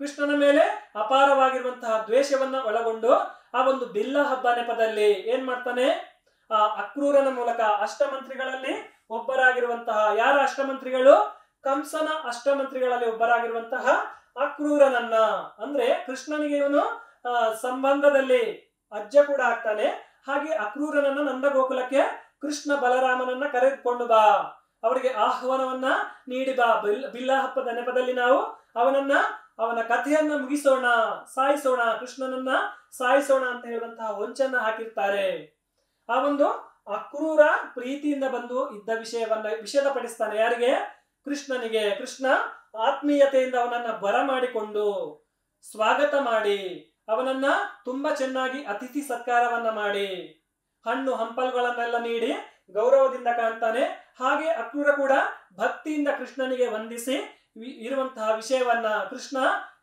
ಕೃಷ್ಣನ ಮೇಲೆ ಅಪಾರವಾಗಿರುವಂತಹ ದ್ವೇಷವನ್ನ ಒಳಗೊಂಡು ಆ ಒಂದು ಬಿಲ್ಲ ಹಬ್ಬ ನೆಪದಲ್ಲಿ ಏನ್ ಮಾಡ್ತಾನೆ, ಆ ಅಕ್ರೂರನ ಮೂಲಕ ಅಷ್ಟಮಂತ್ರಿಗಳಲ್ಲಿ ಒಬ್ಬರಾಗಿರುವಂತಹ, ಯಾರ ಅಷ್ಟಮಂತ್ರಿಗಳು, ಕಂಸನ ಅಷ್ಟಮಂತ್ರಿಗಳಲ್ಲಿ ಒಬ್ಬರಾಗಿರುವಂತಹ ಅಕ್ರೂರನನ್ನ, ಅಂದ್ರೆ ಕೃಷ್ಣನಿಗೆ ಇವನು ಸಂಬಂಧದಲ್ಲಿ ಅಜ್ಜ ಕೂಡ ಆಗ್ತಾನೆ. ಹಾಗೆ ಅಕ್ರೂರನನ್ನ ನಂದಗೋಕುಲಕ್ಕೆ ಕೃಷ್ಣ ಬಲರಾಮನನ್ನ ಕರೆದುಕೊಂಡು ಬಾ, ಅವರಿಗೆ ಆಹ್ವಾನವನ್ನ ನೀಡಿ ಬಾ. ಬಿಲ್ಲ ಹಬ್ಬದ ನೆಪದಲ್ಲಿ ನಾವು ಅವನನ್ನ ಅವನ ಕಥೆಯನ್ನ ಮುಗಿಸೋಣ, ಸಾಯಿಸೋಣ, ಕೃಷ್ಣನನ್ನ ಸಾಯಿಸೋಣ ಅಂತ ಹೇಳುವಂತಹ ಹೊಂಚನ್ನ ಹಾಕಿರ್ತಾರೆ. ಆ ಒಂದು ಅಕ್ರೂರ ಪ್ರೀತಿಯಿಂದ ಬಂದು ಇದ್ದ ವಿಷಯವನ್ನ ವಿಷೇದ ಪಡಿಸ್ತಾನೆ. ಯಾರಿಗೆ, ಕೃಷ್ಣನಿಗೆ. ಕೃಷ್ಣ ಆತ್ಮೀಯತೆಯಿಂದ ಅವನನ್ನ ಬರ ಮಾಡಿಕೊಂಡು ಸ್ವಾಗತ ಮಾಡಿ ಅವನನ್ನ ತುಂಬಾ ಚೆನ್ನಾಗಿ ಅತಿಥಿ ಸತ್ಕಾರವನ್ನ ಮಾಡಿ ಹಣ್ಣು ಹಂಪಲುಗಳನ್ನೆಲ್ಲ ನೀಡಿ ಗೌರವದಿಂದ ಕಾಣ್ತಾನೆ. ಹಾಗೆ ಅಕ್ರೂರ ಕೂಡ ಭಕ್ತಿಯಿಂದ ಕೃಷ್ಣನಿಗೆ ವಂದಿಸಿ ಇರುವಂತಹ ವಿಷಯವನ್ನ, ಕೃಷ್ಣ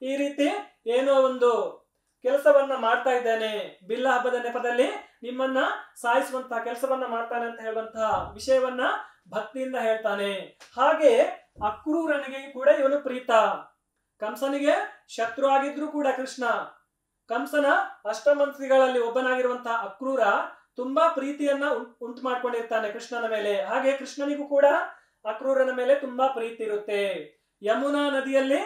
ಈ ರೀತಿ ಏನೋ ಒಂದು ಕೆಲಸವನ್ನ ಮಾಡ್ತಾ ಇದ್ದಾನೆ, ಬಿಲ್ಲ ಹಬ್ಬದ ನೆಪದಲ್ಲಿ ನಿಮ್ಮನ್ನ ಸಾಯಿಸುವಂತಹ ಕೆಲಸವನ್ನ ಮಾಡ್ತಾನೆ ಅಂತ ಹೇಳುವಂತಹ ವಿಷಯವನ್ನ ಭಕ್ತಿಯಿಂದ ಹೇಳ್ತಾನೆ. ಹಾಗೆ ಅಕ್ರೂರನಿಗೆ ಕೂಡ ಇವನು ಪ್ರೀತ. ಕಂಸನಿಗೆ ಶತ್ರು ಆಗಿದ್ರು ಕೂಡ ಕೃಷ್ಣ, ಕಂಸನ ಅಷ್ಟಮಂತ್ರಿಗಳಲ್ಲಿ ಒಬ್ಬನಾಗಿರುವಂತಹ ಅಕ್ರೂರ ತುಂಬಾ ಪ್ರೀತಿಯನ್ನ ಉಂಟು ಮಾಡ್ಕೊಂಡಿರ್ತಾನೆ ಕೃಷ್ಣನ ಮೇಲೆ. ಹಾಗೆ ಕೃಷ್ಣನಿಗೂ ಕೂಡ ಅಕ್ರೂರನ ಮೇಲೆ ತುಂಬಾ ಪ್ರೀತಿ ಇರುತ್ತೆ. ಯಮುನಾ ನದಿಯಲ್ಲಿ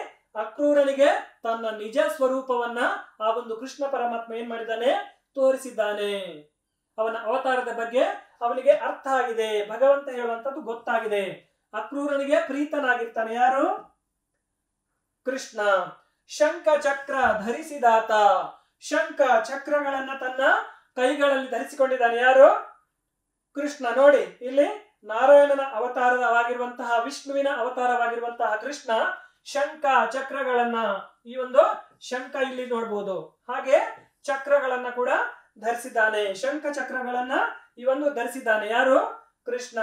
ಅಕ್ರೂರನಿಗೆ ತನ್ನ ನಿಜ ಸ್ವರೂಪವನ್ನ ಆ ಒಂದು ಕೃಷ್ಣ ಪರಮಾತ್ಮ ಏನ್ ಮಾಡಿದ್ದಾನೆ, ತೋರಿಸಿದ್ದಾನೆ. ಅವನ ಅವತಾರದ ಬಗ್ಗೆ ಅವನಿಗೆ ಅರ್ಥ ಆಗಿದೆ, ಭಗವಂತ ಹೇಳುವಂತದ್ದು ಗೊತ್ತಾಗಿದೆ. ಅಕ್ರೂರನಿಗೆ ಪ್ರೀತನಾಗಿರ್ತಾನೆ ಯಾರು, ಕೃಷ್ಣ. ಶಂಖ ಚಕ್ರ ಧರಿಸಿದಾತ, ಶಂಖ ಚಕ್ರಗಳನ್ನ ತನ್ನ ಕೈಗಳಲ್ಲಿ ಧರಿಸಿಕೊಂಡಿದ್ದಾನೆ ಯಾರು, ಕೃಷ್ಣ. ನೋಡಿ ಇಲ್ಲಿ ನಾರಾಯಣನ ಅವತಾರವಾಗಿರುವಂತಹ, ವಿಷ್ಣುವಿನ ಅವತಾರವಾಗಿರುವಂತಹ ಕೃಷ್ಣ ಶಂಖ ಚಕ್ರಗಳನ್ನ, ಈ ಒಂದು ಶಂಖ ಇಲ್ಲಿ ನೋಡ್ಬೋದು, ಹಾಗೆ ಚಕ್ರಗಳನ್ನ ಕೂಡ ಧರಿಸಿದ್ದಾನೆ. ಶಂಖ ಚಕ್ರಗಳನ್ನ ಈ ಒಂದು ಧರಿಸಿದ್ದಾನೆ ಯಾರು, ಕೃಷ್ಣ.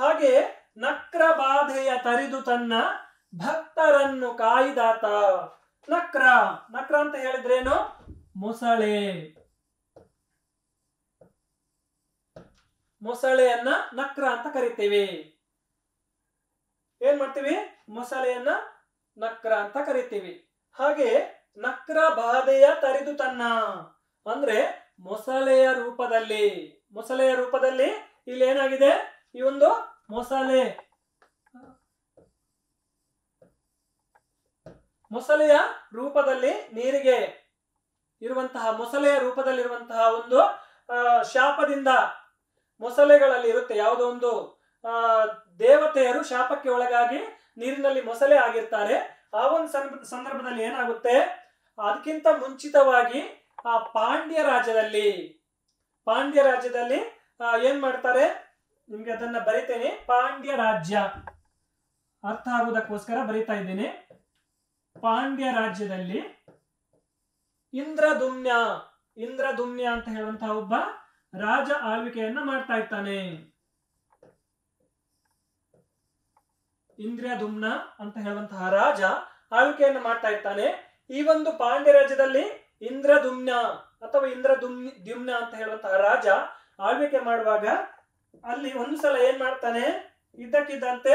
ಹಾಗೆ ನಕ್ರ ಬಾಧೆಯ ತರಿದು ತನ್ನ ಭಕ್ತರನ್ನು ಕಾಯ್ದಾತ. ನಕ್ರ ನಕ್ರ ಅಂತ ಹೇಳಿದ್ರೇನು? ಮೊಸಳೆ. ಮೊಸಳೆಯನ್ನ ನಕ್ರ ಅಂತ ಕರಿತೇವೆ. ಏನ್ ಮಾಡ್ತೀವಿ? ಮೊಸಳೆಯನ್ನ ನಕ್ರ ಅಂತ ಕರಿತೀವಿ. ಹಾಗೆ ನಕ್ರ ಬಾಧೆಯ ತರಿದು ತನ್ನ ಅಂದ್ರೆ ಮೊಸಳೆಯ ರೂಪದಲ್ಲಿ, ಮೊಸಳೆಯ ರೂಪದಲ್ಲಿ ಇಲ್ಲಿ ಏನಾಗಿದೆ? ಈ ಒಂದು ಮೊಸಳೆ, ಮೊಸಳೆಯ ರೂಪದಲ್ಲಿ ನೀರಿಗೆ ಇರುವಂತಹ, ಮೊಸಳೆಯ ರೂಪದಲ್ಲಿರುವಂತಹ ಒಂದು ಶಾಪದಿಂದ ಮೊಸಳೆಗಳಲ್ಲಿ ಇರುತ್ತೆ. ಯಾವುದೋ ಒಂದು ಆ ದೇವತೆಯರು ಶಾಪಕ್ಕೆ ಒಳಗಾಗಿ ನೀರಿನಲ್ಲಿ ಮೊಸಳೆ ಆಗಿರ್ತಾರೆ. ಆ ಒಂದು ಸಂದರ್ಭದಲ್ಲಿ ಏನಾಗುತ್ತೆ? ಅದಕ್ಕಿಂತ ಮುಂಚಿತವಾಗಿ ಆ ಪಾಂಡ್ಯ ರಾಜ್ಯದಲ್ಲಿ, ಪಾಂಡ್ಯ ರಾಜ್ಯದಲ್ಲಿ ಏನ್ ಮಾಡ್ತಾರೆ? ನಿಮ್ಗೆ ಅದನ್ನ ಬರಿತೇನೆ. ಪಾಂಡ್ಯ ರಾಜ್ಯ ಅರ್ಥ ಆಗುವುದಕ್ಕೋಸ್ಕರ ಬರಿತಾ ಇದ್ದೇನೆ. ಪಾಂಡ್ಯ ರಾಜ್ಯದಲ್ಲಿ ಇಂದ್ರದುಮ್ನ, ಇಂದ್ರದುಮ್ನ ಅಂತ ಹೇಳುವಂತಹ ಒಬ್ಬ ರಾಜ ಆಳ್ವಿಕೆಯನ್ನ ಮಾಡ್ತಾ ಇರ್ತಾನೆ. ಇಂದ್ರದುಮ್ನ ಅಂತ ಹೇಳುವಂತಹ ರಾಜ ಆಳ್ವಿಕೆಯನ್ನ ಮಾಡ್ತಾ ಇರ್ತಾನೆ. ಈ ಒಂದು ಪಾಂಡ್ಯ ರಾಜ್ಯದಲ್ಲಿ ಇಂದ್ರದುಮ್ನ ಅಥವಾ ಇಂದ್ರದುಮ್ ದ್ಯುಮ್ನ ಅಂತ ಹೇಳುವಂತಹ ರಾಜ ಆಳ್ವಿಕೆ ಮಾಡುವಾಗ ಅಲ್ಲಿ ಒಂದು ಸಲ ಏನ್ ಮಾಡ್ತಾನೆ? ಇದ್ದಕ್ಕಿದ್ದಂತೆ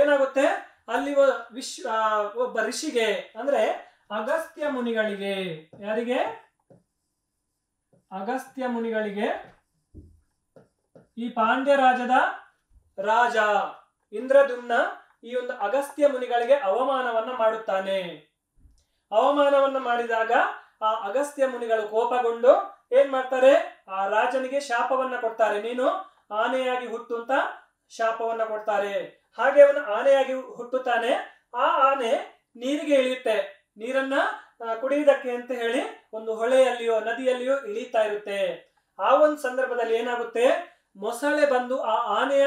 ಏನಾಗುತ್ತೆ? ಅಲ್ಲಿ ವಿಶ್ವ ಒಬ್ಬ ಋಷಿಗೆ ಅಂದ್ರೆ ಅಗಸ್ತ್ಯ ಮುನಿಗಳಿಗೆ, ಯಾರಿಗೆ? ಅಗಸ್ತ್ಯ ಮುನಿಗಳಿಗೆ ಈ ಪಾಂಡ್ಯ ರಾಜದ ರಾಜ ಇಂದ್ರದುಮ್ನ ಈ ಒಂದು ಅಗಸ್ತ್ಯ ಮುನಿಗಳಿಗೆ ಅವಮಾನವನ್ನ ಮಾಡುತ್ತಾನೆ. ಅವಮಾನವನ್ನ ಮಾಡಿದಾಗ ಆ ಅಗಸ್ತ್ಯ ಮುನಿಗಳು ಕೋಪಗೊಂಡು ಏನ್ ಮಾಡ್ತಾರೆ? ಆ ರಾಜನಿಗೆ ಶಾಪವನ್ನ ಕೊಡ್ತಾರೆ. ನೀನು ಆನೆಯಾಗಿ ಹುಟ್ಟು ಅಂತ ಶಾಪವನ್ನ ಕೊಡ್ತಾರೆ. ಹಾಗೆ ಅವನು ಆನೆಯಾಗಿ ಹುಟ್ಟುತ್ತಾನೆ. ಆ ಆನೆ ನೀರಿಗೆ ಇಳಿಯುತ್ತೆ. ನೀರನ್ನ ಕುಡಿಯುವುದಕ್ಕೆ ಅಂತ ಹೇಳಿ ಒಂದು ಹೊಳೆಯಲ್ಲಿಯೋ ನದಿಯಲ್ಲಿಯೋ ಇಳಿತಾ ಇರುತ್ತೆ. ಆ ಒಂದು ಸಂದರ್ಭದಲ್ಲಿ ಏನಾಗುತ್ತೆ? ಮೊಸಳೆ ಬಂದು ಆ ಆನೆಯ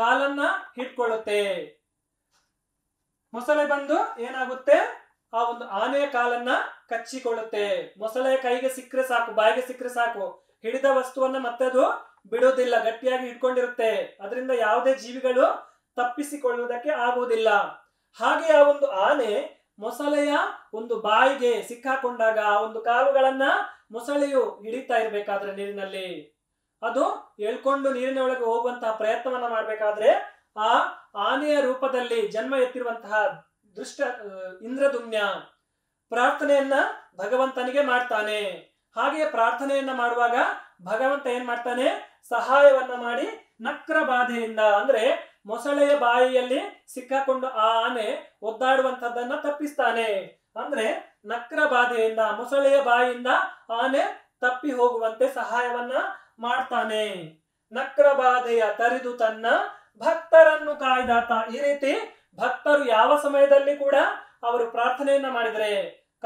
ಕಾಲನ್ನ ಹಿಡ್ಕೊಳ್ಳುತ್ತೆ. ಮೊಸಳೆ ಬಂದು ಏನಾಗುತ್ತೆ? ಆ ಒಂದು ಆನೆಯ ಕಾಲನ್ನ ಕಚ್ಚಿಕೊಳ್ಳುತ್ತೆ. ಮೊಸಳೆಯ ಕೈಗೆ ಸಿಕ್ಕರೆ ಸಾಕು, ಬಾಯಿಗೆ ಸಿಕ್ಕರೆ ಸಾಕು, ಹಿಡಿದ ವಸ್ತುವನ್ನ ಮತ್ತೆ ಅದು ಬಿಡೋದಿಲ್ಲ, ಗಟ್ಟಿಯಾಗಿ ಹಿಡ್ಕೊಂಡಿರುತ್ತೆ. ಅದರಿಂದ ಯಾವುದೇ ಜೀವಿಗಳು ತಪ್ಪಿಸಿಕೊಳ್ಳುವುದಕ್ಕೆ ಆಗುವುದಿಲ್ಲ. ಹಾಗೆ ಆ ಒಂದು ಆನೆ ಮೊಸಳೆಯ ಒಂದು ಬಾಯಿಗೆ ಸಿಕ್ಕಾಕೊಂಡಾಗ ಆ ಒಂದು ಕಾಲುಗಳನ್ನ ಮೊಸಳೆಯು ಹಿಡಿತಾ ಇರ್ಬೇಕಾದ್ರೆ ನೀರಿನಲ್ಲಿ ಅದು ಎಳ್ಕೊಂಡು ನೀರಿನ ಒಳಗೆ ಹೋಗುವಂತಹ ಪ್ರಯತ್ನವನ್ನ ಮಾಡ್ಬೇಕಾದ್ರೆ ಆ ಆನೆಯ ರೂಪದಲ್ಲಿ ಜನ್ಮ ಎತ್ತಿರುವಂತಹ ದುಷ್ಟ ಇಂದ್ರದುಮ್ನ ಪ್ರಾರ್ಥನೆಯನ್ನ ಭಗವಂತನಿಗೆ ಮಾಡ್ತಾನೆ. ಹಾಗೆಯೇ ಪ್ರಾರ್ಥನೆಯನ್ನ ಮಾಡುವಾಗ ಭಗವಂತ ಏನ್ ಮಾಡ್ತಾನೆ? ಸಹಾಯವನ್ನ ಮಾಡಿ ನಕ್ರ ಬಾಧೆಯಿಂದ ಅಂದ್ರೆ ಮೊಸಳೆಯ ಬಾಯಿಯಲ್ಲಿ ಸಿಕ್ಕಾಕೊಂಡು ಆ ಆನೆ ಒದ್ದಾಡುವಂತಹದ್ದನ್ನ ತಪ್ಪಿಸ್ತಾನೆ. ಅಂದ್ರೆ ನಕ್ರ ಬಾಧೆಯಿಂದ, ಮೊಸಳೆಯ ಬಾಯಿಯಿಂದ ಆನೆ ತಪ್ಪಿ ಹೋಗುವಂತೆ ಸಹಾಯವನ್ನ ಮಾಡ್ತಾನೆ. ನಕ್ರ ಬಾಧೆಯ ತರಿದು ತನ್ನ ಭಕ್ತರನ್ನು ಕಾಯ್ದಾತ. ಈ ರೀತಿ ಭಕ್ತರು ಯಾವ ಸಮಯದಲ್ಲಿ ಕೂಡ ಅವರು ಪ್ರಾರ್ಥನೆಯನ್ನ ಮಾಡಿದರೆ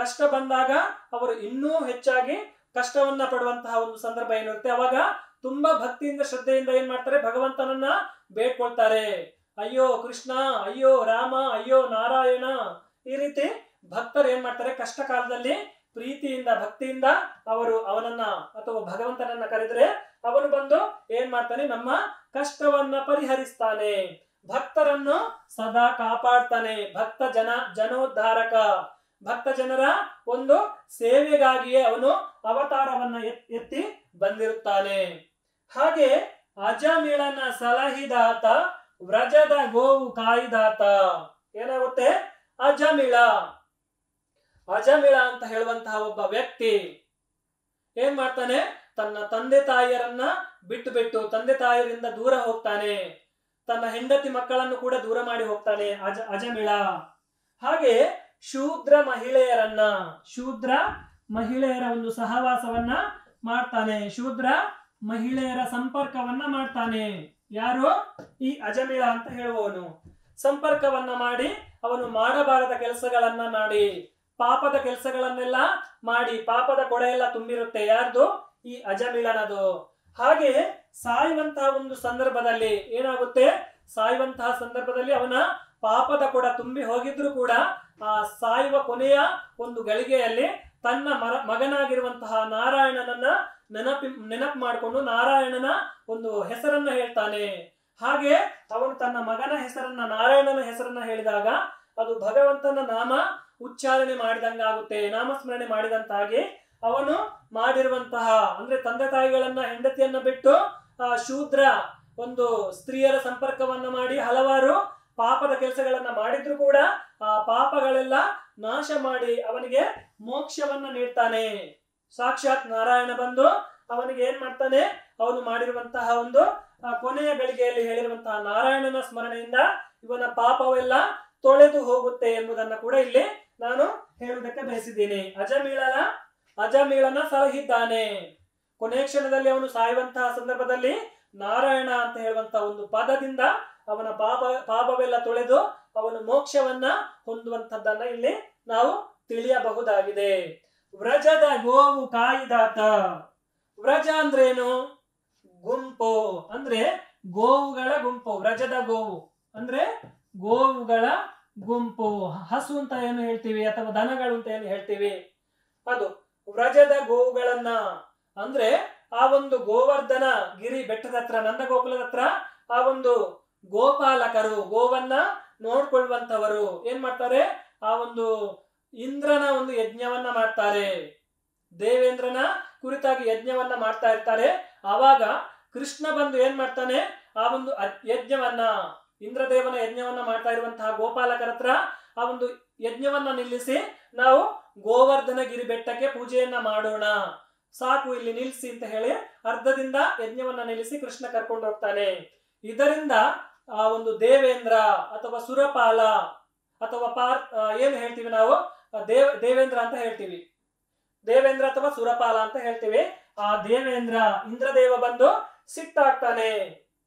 ಕಷ್ಟ ಬಂದಾಗ ಅವರು ಇನ್ನೂ ಹೆಚ್ಚಾಗಿ ಕಷ್ಟವನ್ನ ಪಡುವಂತಹ ಒಂದು ಸಂದರ್ಭ ಏನಿರುತ್ತೆ, ಅವಾಗ ತುಂಬಾ ಭಕ್ತಿಯಿಂದ ಶ್ರದ್ಧೆಯಿಂದ ಏನ್ ಮಾಡ್ತಾರೆ? ಭಗವಂತನನ್ನ ಬೇಡ್ಕೊಳ್ತಾರೆ. ಅಯ್ಯೋ ಕೃಷ್ಣ, ಅಯ್ಯೋ ರಾಮ, ಅಯ್ಯೋ ನಾರಾಯಣ. ಈ ರೀತಿ ಭಕ್ತರು ಏನ್ ಮಾಡ್ತಾರೆ? ಕಷ್ಟ ಕಾಲದಲ್ಲಿ ಪ್ರೀತಿಯಿಂದ ಭಕ್ತಿಯಿಂದ ಅವರು ಅವನನ್ನ ಅಥವಾ ಭಗವಂತನನ್ನ ಕರೆದ್ರೆ ಅವನು ಬಂದು ಏನ್ ಮಾಡ್ತಾನೆ? ನಮ್ಮ ಕಷ್ಟವನ್ನ ಪರಿಹರಿಸ್ತಾನೆ. ಭಕ್ತರನ್ನು ಸದಾ ಕಾಪಾಡ್ತಾನೆ. ಭಕ್ತ ಜನ ಜನೋದ್ಧಾರಕ. ಭಕ್ತ ಜನರ ಒಂದು ಸೇವೆಗಾಗಿಯೇ ಅವನು ಅವತಾರವನ್ನ ಎತ್ತಿ ಬಂದಿರುತ್ತಾನೆ. ಹಾಗೆ ಅಜಮಿಳನ ಸಲಹಿದಾತ ವ್ರಜದ ಗೋವು ಕಾಯಿದಾತ. ಏನಾಗುತ್ತೆ? ಅಜಮಿಳ, ಅಜಮಿಳ ಅಂತ ಹೇಳುವಂತಹ ಒಬ್ಬ ವ್ಯಕ್ತಿ ಏನ್ ಮಾಡ್ತಾನೆ? ತನ್ನ ತಂದೆ ತಾಯಿಯರನ್ನ ಬಿಟ್ಟು ಬಿಟ್ಟು ತಂದೆ ತಾಯಿಯರಿಂದ ದೂರ ಹೋಗ್ತಾನೆ. ತನ್ನ ಹೆಂಡತಿ ಮಕ್ಕಳನ್ನು ಕೂಡ ದೂರ ಮಾಡಿ ಹೋಗ್ತಾನೆ ಅಜ ಅಜಮಿಳ ಹಾಗೆ ಶೂದ್ರ ಮಹಿಳೆಯರನ್ನ, ಶೂದ್ರ ಮಹಿಳೆಯರ ಒಂದು ಸಹವಾಸವನ್ನ ಮಾಡ್ತಾನೆ. ಶೂದ್ರ ಮಹಿಳೆಯರ ಸಂಪರ್ಕವನ್ನ ಮಾಡ್ತಾನೆ. ಯಾರು? ಈ ಅಜಮಿಳ ಅಂತ ಹೇಳುವವನು. ಸಂಪರ್ಕವನ್ನ ಮಾಡಿ ಅವನು ಮಾಡಬಾರದ ಕೆಲಸಗಳನ್ನ ಮಾಡಿ, ಪಾಪದ ಕೆಲಸಗಳನ್ನೆಲ್ಲ ಮಾಡಿ, ಪಾಪದ ಕೊಡೆಯೆಲ್ಲ ತುಂಬಿರುತ್ತೆ. ಯಾರ್ದು? ಈ ಅಜಮಿಳನದು. ಹಾಗೆ ಸಾಯುವಂತಹ ಒಂದು ಸಂದರ್ಭದಲ್ಲಿ ಏನಾಗುತ್ತೆ? ಸಾಯುವಂತಹ ಸಂದರ್ಭದಲ್ಲಿ ಅವನ ಪಾಪದ ಕೊಡ ತುಂಬಿ ಹೋಗಿದ್ರು ಕೂಡ ಆ ಸಾಯುವ ಕೊನೆಯ ಒಂದು ಗಳಿಗೆಯಲ್ಲಿ ತನ್ನ ಮರ ಮಗನಾಗಿರುವಂತಹ ನಾರಾಯಣನನ್ನ ನೆನಪಿ ನೆನಪು ಮಾಡಿಕೊಂಡು ನಾರಾಯಣನ ಒಂದು ಹೆಸರನ್ನ ಹೇಳ್ತಾನೆ. ಹಾಗೆ ಅವನು ತನ್ನ ಮಗನ ಹೆಸರನ್ನ ನಾರಾಯಣನ ಹೆಸರನ್ನ ಹೇಳಿದಾಗ ಅದು ಭಗವಂತನ ನಾಮ ಉಚ್ಚಾರಣೆ ಮಾಡಿದಂಗೆ ಆಗುತ್ತೆ. ನಾಮಸ್ಮರಣೆ ಮಾಡಿದಂತಾಗಿ ಅವನು ಮಾಡಿರುವಂತಹ ಅಂದ್ರೆ ತಂದೆ ತಾಯಿಗಳನ್ನ ಹೆಂಡತಿಯನ್ನ ಬಿಟ್ಟು ಶೂದ್ರ ಒಂದು ಸ್ತ್ರೀಯರ ಸಂಪರ್ಕವನ್ನ ಮಾಡಿ ಹಲವಾರು ಪಾಪದ ಕೆಲಸಗಳನ್ನು ಮಾಡಿದ್ರು ಕೂಡ ಆ ಪಾಪಗಳೆಲ್ಲ ನಾಶ ಮಾಡಿ ಅವನಿಗೆ ಮೋಕ್ಷವನ್ನ ನೀಡ್ತಾನೆ. ಸಾಕ್ಷಾತ್ ನಾರಾಯಣ ಬಂದು ಅವನಿಗೆ ಏನ್ ಮಾಡ್ತಾನೆ, ಅವನು ಮಾಡಿರುವಂತಹ ಒಂದು ಕೊನೆಯ ಗಳಿಗೆಯಲ್ಲಿ ಹೇಳಿರುವಂತಹ ನಾರಾಯಣನ ಸ್ಮರಣೆಯಿಂದ ಇವನ ಪಾಪವೆಲ್ಲ ತೊಳೆದು ಹೋಗುತ್ತೆ ಎಂಬುದನ್ನ ಕೂಡ ಇಲ್ಲಿ ನಾನು ಹೇಳುವುದಕ್ಕೆ ಬಯಸಿದ್ದೀನಿ. ಅಜಮೀಳನ ಅಜಮೀಳನ ಸಲಹಿದ್ದಾನೆ. ಕೊನೆಯ ಕ್ಷಣದಲ್ಲಿ ಅವನು ಸಾಯುವಂತಹ ಸಂದರ್ಭದಲ್ಲಿ ನಾರಾಯಣ ಅಂತ ಹೇಳುವಂತಹ ಒಂದು ಪದದಿಂದ ಅವನ ಪಾಪ ಪಾಪವೆಲ್ಲ ತೊಳೆದು ಅವನು ಮೋಕ್ಷವನ್ನ ಹೊಂದುವಂತಹದ್ದನ್ನ ಇಲ್ಲಿ ನಾವು ತಿಳಿಯಬಹುದಾಗಿದೆ. ವ್ರಜದ ಗೋವು ಕಾಯಿದಾತ. ವ್ರಜ ಅಂದ್ರೇನು? ಗುಂಪು. ಅಂದ್ರೆ ಗೋವುಗಳ ಗುಂಪು. ವ್ರಜದ ಗೋವು ಅಂದ್ರೆ ಗೋವುಗಳ ಗುಂಪು. ಹಸು ಅಂತ ಏನು ಹೇಳ್ತೀವಿ ಅಥವಾ ದನಗಳು ಅಂತ ಏನು ಹೇಳ್ತೀವಿ, ಅದು ವ್ರಜದ ಗೋವುಗಳನ್ನ ಅಂದ್ರೆ ಆ ಒಂದು ಗೋವರ್ಧನ ಗಿರಿ ಬೆಟ್ಟದ ಹತ್ರ ನಂದಗೋಕುಲದ ಹತ್ರ ಆ ಒಂದು ಗೋಪಾಲಕರು ಗೋವನ್ನ ನೋಡ್ಕೊಳ್ಳುವಂತವರು ಏನ್ ಮಾಡ್ತಾರೆ, ಆ ಒಂದು ಇಂದ್ರನ ಒಂದು ಯಜ್ಞವನ್ನ ಮಾಡ್ತಾರೆ, ದೇವೇಂದ್ರನ ಕುರಿತಾಗಿ ಯಜ್ಞವನ್ನ ಮಾಡ್ತಾ ಇರ್ತಾರೆ. ಆವಾಗ ಕೃಷ್ಣ ಬಂದು ಏನ್ ಮಾಡ್ತಾನೆ, ಆ ಒಂದು ಯಜ್ಞವನ್ನ ಇಂದ್ರದೇವನ ಯಜ್ಞವನ್ನ ಮಾಡ್ತಾ ಇರುವಂತಹ ಗೋಪಾಲಕರ ಹತ್ರ ಆ ಒಂದು ಯಜ್ಞವನ್ನ ನಿಲ್ಲಿಸಿ ನಾವು ಗೋವರ್ಧನ ಗಿರಿ ಬೆಟ್ಟಕ್ಕೆ ಪೂಜೆಯನ್ನ ಮಾಡೋಣ, ಸಾಕು ಇಲ್ಲಿ ನಿಲ್ಲಿಸಿ ಅಂತ ಹೇಳಿ ಅರ್ಧದಿಂದ ಯಜ್ಞವನ್ನ ನಿಲ್ಲಿಸಿ ಕೃಷ್ಣ ಕರ್ಕೊಂಡು ಹೋಗ್ತಾನೆ. ಇದರಿಂದ ಆ ಒಂದು ದೇವೇಂದ್ರ ಅಥವಾ ಸುರಪಾಲ ಅಥವಾ ಪಾರ್ ಏನು ಹೇಳ್ತೀವಿ ನಾವು, ದೇವ ದೇವೇಂದ್ರ ಅಂತ ಹೇಳ್ತೀವಿ, ದೇವೇಂದ್ರ ಅಥವಾ ಸುರಪಾಲ ಅಂತ ಹೇಳ್ತೀವಿ. ಆ ದೇವೇಂದ್ರ ಇಂದ್ರದೇವ ಬಂದು ಸಿಟ್ಟಾಗ್ತಾನೆ.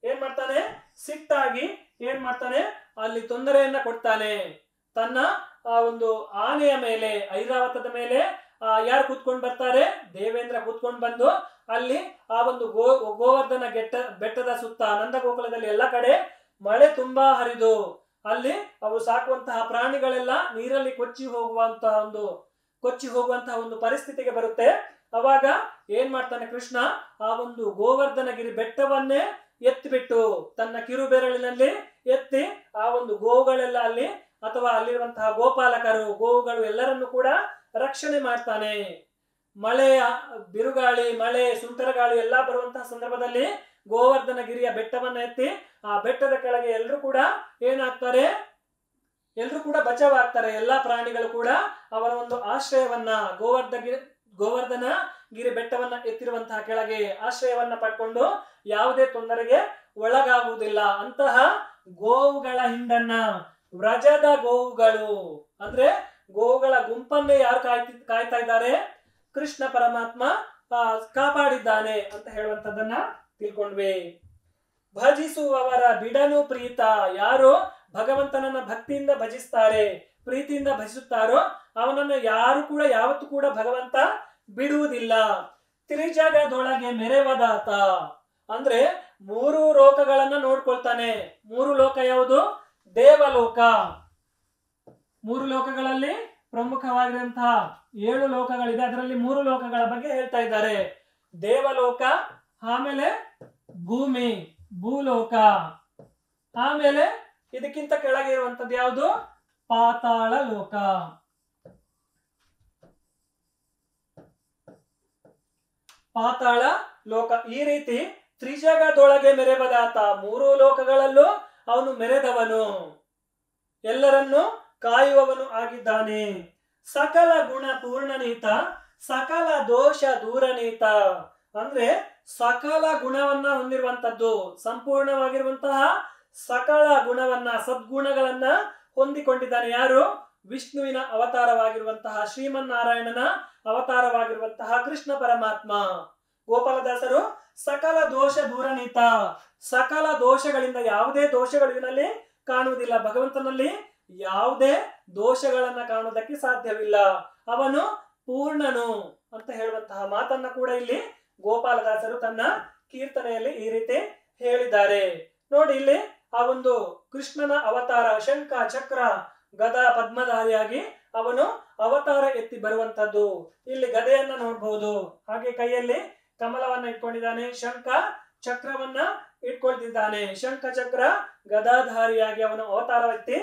ಏನ್ ಮಾಡ್ತಾನೆ, ಸಿಟ್ಟಾಗಿ ಏನ್ ಮಾಡ್ತಾನೆ, ಅಲ್ಲಿ ತೊಂದರೆಯನ್ನ ಕೊಡ್ತಾನೆ. ತನ್ನ ಆ ಒಂದು ಆನೆಯ ಮೇಲೆ ಐರಾವತದ ಮೇಲೆ ಆ ಯಾರು ಕೂತ್ಕೊಂಡು ಬರ್ತಾರೆ, ದೇವೇಂದ್ರ ಕೂತ್ಕೊಂಡು ಬಂದು ಅಲ್ಲಿ ಆ ಒಂದು ಗೋ ಗೋವರ್ಧನ ಗೆಟ್ಟ ಬೆಟ್ಟದ ಸುತ್ತ ನಂದಗೋಕುಲದಲ್ಲಿ ಎಲ್ಲ ಕಡೆ ಮಳೆ ತುಂಬಾ ಹರಿದು ಅಲ್ಲಿ ಅವರು ಸಾಕುವಂತಹ ಪ್ರಾಣಿಗಳೆಲ್ಲ ನೀರಲ್ಲಿ ಕೊಚ್ಚಿ ಹೋಗುವಂತಹ ಒಂದು ಕೊಚ್ಚಿ ಹೋಗುವಂತಹ ಒಂದು ಪರಿಸ್ಥಿತಿಗೆ ಬರುತ್ತೆ. ಅವಾಗ ಏನ್ ಮಾಡ್ತಾನೆ ಕೃಷ್ಣ, ಆ ಒಂದು ಗೋವರ್ಧನಗಿರಿ ಬೆಟ್ಟವನ್ನೇ ಎತ್ತಿಬಿಟ್ಟು ತನ್ನ ಕಿರು ಬೆರಳಿನಲ್ಲಿ ಎತ್ತಿ ಆ ಒಂದು ಗೋವುಗಳೆಲ್ಲ ಅಲ್ಲಿ ಅಥವಾ ಅಲ್ಲಿರುವಂತಹ ಗೋಪಾಲಕರು ಗೋವುಗಳು ಎಲ್ಲರನ್ನು ಕೂಡ ರಕ್ಷಣೆ ಮಾಡ್ತಾನೆ. ಮಳೆ ಬಿರುಗಾಳಿ ಮಳೆ ಸುಂಟರಗಾಳಿ ಎಲ್ಲಾ ಬರುವಂತಹ ಸಂದರ್ಭದಲ್ಲಿ ಗೋವರ್ಧನ ಗಿರಿಯ ಬೆಟ್ಟವನ್ನ ಎತ್ತಿ ಆ ಬೆಟ್ಟದ ಕೆಳಗೆ ಎಲ್ರು ಕೂಡ ಏನಾಗ್ತಾರೆ, ಎಲ್ರು ಕೂಡ ಬಚಾವಾಗ್ತಾರೆ. ಎಲ್ಲಾ ಪ್ರಾಣಿಗಳು ಕೂಡ ಅವರ ಒಂದು ಆಶ್ರಯವನ್ನ ಗೋವರ್ಧ ಗಿರಿ ಗೋವರ್ಧನ ಗಿರಿ ಬೆಟ್ಟವನ್ನ ಎತ್ತಿರುವಂತಹ ಕೆಳಗೆ ಆಶ್ರಯವನ್ನ ಪಡ್ಕೊಂಡು ಯಾವುದೇ ತೊಂದರೆಗೆ ಒಳಗಾಗುವುದಿಲ್ಲ. ಅಂತಹ ಗೋವುಗಳ ಹಿಂಡನ್ನ ವ್ರಜದ ಗೋವುಗಳು ಅಂದ್ರೆ ಗೋವುಗಳ ಗುಂಪನ್ನೇ ಯಾರು ಕಾಯ್ತಿ ಕಾಯ್ತಾ ಇದ್ದಾರೆ, ಕೃಷ್ಣ ಪರಮಾತ್ಮ ಕಾಪಾಡಿದ್ದಾನೆ ಅಂತ ಹೇಳುವಂತದನ್ನ ತಿಳ್ಕೊಂಡ್ವಿ. ಭಜಿಸುವವರ ಬಿಡನು ಪ್ರೀತ. ಯಾರು ಭಗವಂತನನ್ನ ಭಕ್ತಿಯಿಂದ ಭಜಿಸ್ತಾರೆ, ಪ್ರೀತಿಯಿಂದ ಭಜಿಸುತ್ತಾರೋ ಅವನನ್ನು ಯಾರು ಕೂಡ ಯಾವತ್ತೂ ಕೂಡ ಭಗವಂತ ಬಿಡುವುದಿಲ್ಲ. ತ್ರಿಜಗದೊಳಗೆ ಮೆರೆವದಾತ ಅಂದ್ರೆ ಮೂರು ಲೋಕಗಳನ್ನ ನೋಡ್ಕೊಳ್ತಾನೆ. ಮೂರು ಲೋಕ ಯಾವುದು? ದೇವಲೋಕ. ಮೂರು ಲೋಕಗಳಲ್ಲಿ ಪ್ರಮುಖವಾಗಿರುವಂತಹ ಏಳು ಲೋಕಗಳಿದೆ, ಅದರಲ್ಲಿ ಮೂರು ಲೋಕಗಳ ಬಗ್ಗೆ ಹೇಳ್ತಾ ಇದ್ದಾರೆ. ದೇವಲೋಕ, ಆಮೇಲೆ ಭೂಮಿ ಭೂಲೋಕ, ಆಮೇಲೆ ಇದಕ್ಕಿಂತ ಕೆಳಗೆ ಇರುವಂತದ್ದು ಯಾವುದು? ಪಾತಾಳ ಲೋಕ. ಪಾತಾಳ ಲೋಕ. ಈ ರೀತಿ ತ್ರಿಜಗದೊಳಗೆ ಮೆರೆಬದಾತ, ಮೂರು ಲೋಕಗಳಲ್ಲೂ ಅವನು ಮೆರೆದವನು, ಎಲ್ಲರನ್ನು ಕಾಯುವವನು ಆಗಿದ್ದಾನೆ. ಸಕಲ ಗುಣ ಪೂರ್ಣನೀತ, ಸಕಲ ದೋಷ ದೂರನೀತ ಅಂದ್ರೆ ಸಕಲ ಗುಣವನ್ನ ಹೊಂದಿರುವಂತದ್ದು, ಸಂಪೂರ್ಣವಾಗಿರುವಂತಹ ಸಕಲ ಗುಣವನ್ನ ಸದ್ಗುಣಗಳನ್ನ ಹೊಂದಿಕೊಂಡಿದ್ದಾನೆ. ಯಾರು? ವಿಷ್ಣುವಿನ ಅವತಾರವಾಗಿರುವಂತಹ ಶ್ರೀಮನ್ನಾರಾಯಣನ ಅವತಾರವಾಗಿರುವಂತಹ ಕೃಷ್ಣ ಪರಮಾತ್ಮ. ಗೋಪಾಲದಾಸರು ಸಕಲ ದೋಷ ದೂರನೀತ, ಸಕಲ ದೋಷಗಳಿಂದ ಯಾವುದೇ ದೋಷಗಳು ಇವನಲ್ಲಿ ಕಾಣುವುದಿಲ್ಲ, ಭಗವಂತನಲ್ಲಿ ಯಾವುದೇ ದೋಷಗಳನ್ನ ಕಾಣುವುದಕ್ಕೆ ಸಾಧ್ಯವಿಲ್ಲ, ಅವನು ಪೂರ್ಣನು ಅಂತ ಹೇಳುವಂತಹ ಮಾತನ್ನ ಕೂಡ ಇಲ್ಲಿ ಗೋಪಾಲದಾಸರು ತನ್ನ ಕೀರ್ತನೆಯಲ್ಲಿ ಈ ರೀತಿ ಹೇಳಿದ್ದಾರೆ. ನೋಡಿ ಇಲ್ಲಿ ಆ ಒಂದು ಕೃಷ್ಣನ ಅವತಾರ ಶಂಖ ಚಕ್ರ ಗದಾ ಪದ್ಮಧಾರಿಯಾಗಿ ಅವನು ಅವತಾರ ಎತ್ತಿ ಬರುವಂತದ್ದು. ಇಲ್ಲಿ ಗದೆಯನ್ನ ನೋಡ್ಬಹುದು, ಹಾಗೆ ಕೈಯಲ್ಲಿ ಕಮಲವನ್ನ ಇಟ್ಕೊಂಡಿದ್ದಾನೆ, ಶಂಖ ಚಕ್ರವನ್ನ ಇಟ್ಕೊಂಡಿದ್ದಾನೆ. ಶಂಖ ಚಕ್ರ ಗದಾಧಾರಿಯಾಗಿ ಅವನ ಅವತಾರವತ್ತಿ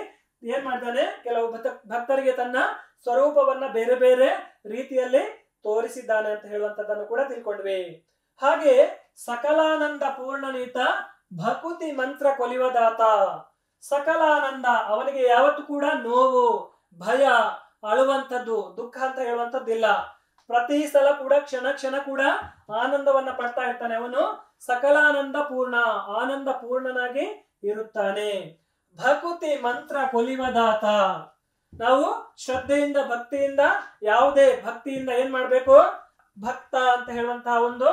ಏನ್ ಮಾಡ್ತಾನೆ, ಕೆಲವು ಭಕ್ತರಿಗೆ ತನ್ನ ಸ್ವರೂಪವನ್ನ ಬೇರೆ ಬೇರೆ ರೀತಿಯಲ್ಲಿ ತೋರಿಸಿದ್ದಾನೆ ಅಂತ ಹೇಳುವಂತದನ್ನು ಕೂಡ ತಿಳ್ಕೊಂಡ್ವಿ. ಹಾಗೆ ಸಕಲಾನಂದ ಪೂರ್ಣನೀತ ಭಕುತಿ ಮಂತ್ರ ಕೊಲಿವದಾತ, ಸಕಲಾನಂದ ಅವನಿಗೆ ಯಾವತ್ತು ಕೂಡ ನೋವು ಭಯ ಅಳುವಂತದ್ದು ದುಃಖ ಅಂತ ಹೇಳುವಂತದ್ದಿಲ್ಲ. ಪ್ರತಿ ಸಲ ಕೂಡ ಕ್ಷಣ ಕ್ಷಣ ಕೂಡ ಆನಂದವನ್ನ ಪಡ್ತಾ ಇರ್ತಾನೆ ಅವನು. ಸಕಲಾನಂದ ಪೂರ್ಣ ಆನಂದ ಪೂರ್ಣನಾಗಿ ಇರುತ್ತಾನೆ. ಭಕುತಿ ಮಂತ್ರ ಕೊಲಿವದಾತ, ನಾವು ಶ್ರದ್ಧೆಯಿಂದ ಭಕ್ತಿಯಿಂದ ಯಾವುದೇ ಭಕ್ತಿಯಿಂದ ಏನ್ ಮಾಡ್ಬೇಕು, ಭಕ್ತ ಅಂತ ಹೇಳುವಂತಹ ಒಂದು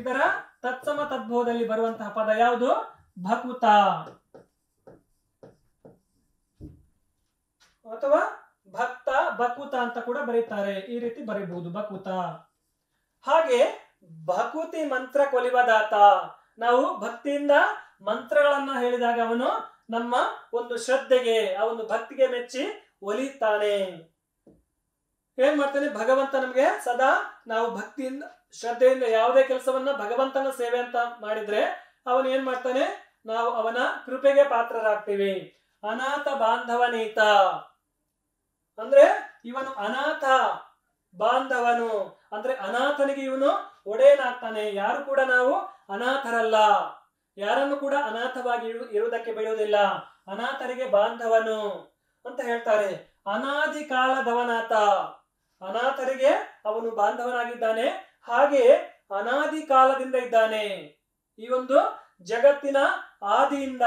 ಇದರ ತತ್ಸಮ ತದ್ಭವದಲ್ಲಿ ಬರುವಂತಹ ಪದ ಯಾವುದು, ಭಕುತ ಅಥವಾ ಭಕ್ತ ಭಕುತ ಅಂತ ಕೂಡ ಬರೀತಾರೆ. ಈ ರೀತಿ ಬರೀಬಹುದು ಭಕುತ. ಹಾಗೆ ಭಕುತಿ ಮಂತ್ರ ಕೊಲಿವದಾತ, ನಾವು ಭಕ್ತಿಯಿಂದ ಮಂತ್ರಗಳನ್ನ ಹೇಳಿದಾಗ ಅವನು ನಮ್ಮ ಒಂದು ಶ್ರದ್ಧೆಗೆ ಆ ಒಂದು ಭಕ್ತಿಗೆ ಮೆಚ್ಚಿ ಒಲಿತಾನೆ. ಏನ್ ಮಾಡ್ತಾನೆ ಭಗವಂತ ನಮ್ಗೆ ಸದಾ ನಾವು ಭಕ್ತಿಯಿಂದ ಶ್ರದ್ಧೆಯಿಂದ ಯಾವುದೇ ಕೆಲಸವನ್ನ ಭಗವಂತನ ಸೇವೆ ಅಂತ ಮಾಡಿದ್ರೆ ಅವನು ಏನ್ ಮಾಡ್ತಾನೆ, ನಾವು ಅವನ ಕೃಪೆಗೆ ಪಾತ್ರರಾಗ್ತೀವಿ. ಅನಾಥ ಬಾಂಧವನೀತ ಅಂದ್ರೆ ಇವನು ಅನಾಥ ಬಾಂಧವನು ಅಂದ್ರೆ ಅನಾಥನಿಗೆ ಇವನು ಒಡೆಯನಾಗ್ತಾನೆ. ಯಾರು ಕೂಡ ನಾವು ಅನಾಥರಲ್ಲ, ಯಾರನ್ನು ಕೂಡ ಅನಾಥವಾಗಿ ಇರುವುದಕ್ಕೆ ಬಿಡುವುದಿಲ್ಲ. ಅನಾಥರಿಗೆ ಬಾಂಧವನು ಅಂತ ಹೇಳ್ತಾರೆ. ಅನಾದಿ ಕಾಲದವನಾತ, ಅನಾಥರಿಗೆ ಅವನು ಬಾಂಧವನಾಗಿದ್ದಾನೆ. ಹಾಗೆ ಅನಾದಿ ಕಾಲದಿಂದ ಇದ್ದಾನೆ. ಈ ಒಂದು ಜಗತ್ತಿನ ಆದಿಯಿಂದ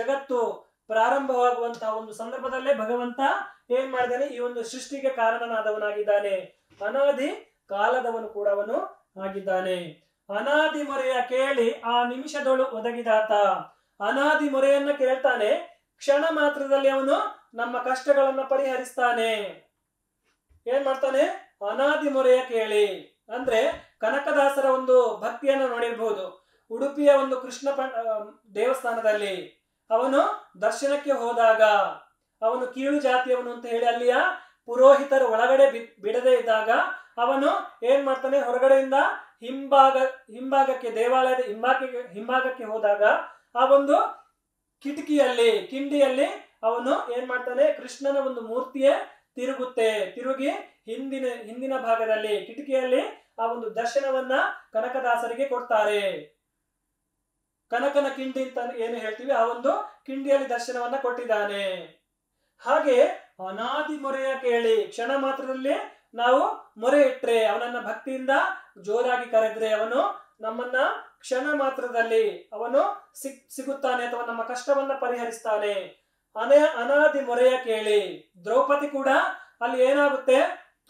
ಜಗತ್ತು ಪ್ರಾರಂಭವಾಗುವಂತಹ ಒಂದು ಸಂದರ್ಭದಲ್ಲೇ ಭಗವಂತ ಏನ್ ಮಾಡಿದಾನೆ, ಈ ಒಂದು ಸೃಷ್ಟಿಗೆ ಕಾರಣನಾದವನಾಗಿದ್ದಾನೆ. ಅನಾದಿ ಕಾಲದವನು ಕೂಡ ಅವನು ಆಗಿದ್ದಾನೆ. ಅನಾದಿ ಮೊರೆಯ ಕೇಳಿ ಆ ನಿಮಿಷದೊಳು ಒದಗಿದಾತ, ಅನಾದಿ ಮೊರೆಯನ್ನ ಕೇಳ್ತಾನೆ, ಕ್ಷಣ ಮಾತ್ರದಲ್ಲಿ ಅವನು ನಮ್ಮ ಕಷ್ಟಗಳನ್ನ ಪರಿಹರಿಸ್ತಾನೆ. ಏನ್ ಮಾಡ್ತಾನೆ, ಅನಾದಿ ಮೊರೆಯ ಕೇಳಿ ಅಂದ್ರೆ ಕನಕದಾಸರ ಒಂದು ಭಕ್ತಿಯನ್ನು ನೋಡಿರ್ಬಹುದು. ಉಡುಪಿಯ ಒಂದು ಕೃಷ್ಣ ದೇವಸ್ಥಾನದಲ್ಲಿ ಅವನು ದರ್ಶನಕ್ಕೆ ಹೋದಾಗ ಅವನು ಕೀಳು ಜಾತಿಯವನು ಅಂತ ಹೇಳಿ ಅಲ್ಲಿಯ ಪುರೋಹಿತರು ಒಳಗಡೆ ಬಿಡದೆ ಇದ್ದಾಗ ಅವನು ಏನ್ ಮಾಡ್ತಾನೆ, ಹೊರಗಡೆಯಿಂದ ಹಿಂಭಾಗ ಹಿಂಭಾಗಕ್ಕೆ ದೇವಾಲಯದ ಹಿಂಭಾಗಕ್ಕೆ ಹಿಂಭಾಗಕ್ಕೆ ಹೋದಾಗ ಆ ಒಂದು ಕಿಟಕಿಯಲ್ಲಿ ಕಿಂಡಿಯಲ್ಲಿ ಅವನು ಏನ್ ಮಾಡ್ತಾನೆ, ಕೃಷ್ಣನ ಒಂದು ಮೂರ್ತಿಯೇ ತಿರುಗುತ್ತೆ, ತಿರುಗಿ ಹಿಂದಿನ ಹಿಂದಿನ ಭಾಗದಲ್ಲಿ ಕಿಟಕಿಯಲ್ಲಿ ಆ ಒಂದು ದರ್ಶನವನ್ನ ಕನಕದಾಸರಿಗೆ ಕೊಡ್ತಾರೆ. ಕನಕನ ಕಿಂಡಿ ಅಂತ ಏನು ಹೇಳ್ತೀವಿ, ಆ ಒಂದು ಕಿಂಡಿಯಲ್ಲಿ ದರ್ಶನವನ್ನ ಕೊಟ್ಟಿದ್ದಾನೆ. ಹಾಗೆ ಅನಾದಿ ಮೊರೆಯ ಕೇಳಿ, ಕ್ಷಣ ಮಾತ್ರದಲ್ಲಿ ನಾವು ಮೊರೆ ಇಟ್ರೆ, ಅವನನ್ನ ಭಕ್ತಿಯಿಂದ ಜೋರಾಗಿ ಕರೆದ್ರೆ ಅವನು ನಮ್ಮನ್ನ ಕ್ಷಣ ಮಾತ್ರದಲ್ಲಿ ಅವನು ಸಿಗ್ ಸಿಗುತ್ತಾನೆ ಅಥವಾ ನಮ್ಮ ಕಷ್ಟವನ್ನ ಪರಿಹರಿಸ್ತಾನೆ. ಅನೇ ಅನಾದಿ ಮೊರೆಯ ಕೇಳಿ. ದ್ರೌಪದಿ ಕೂಡ ಅಲ್ಲಿ ಏನಾಗುತ್ತೆ,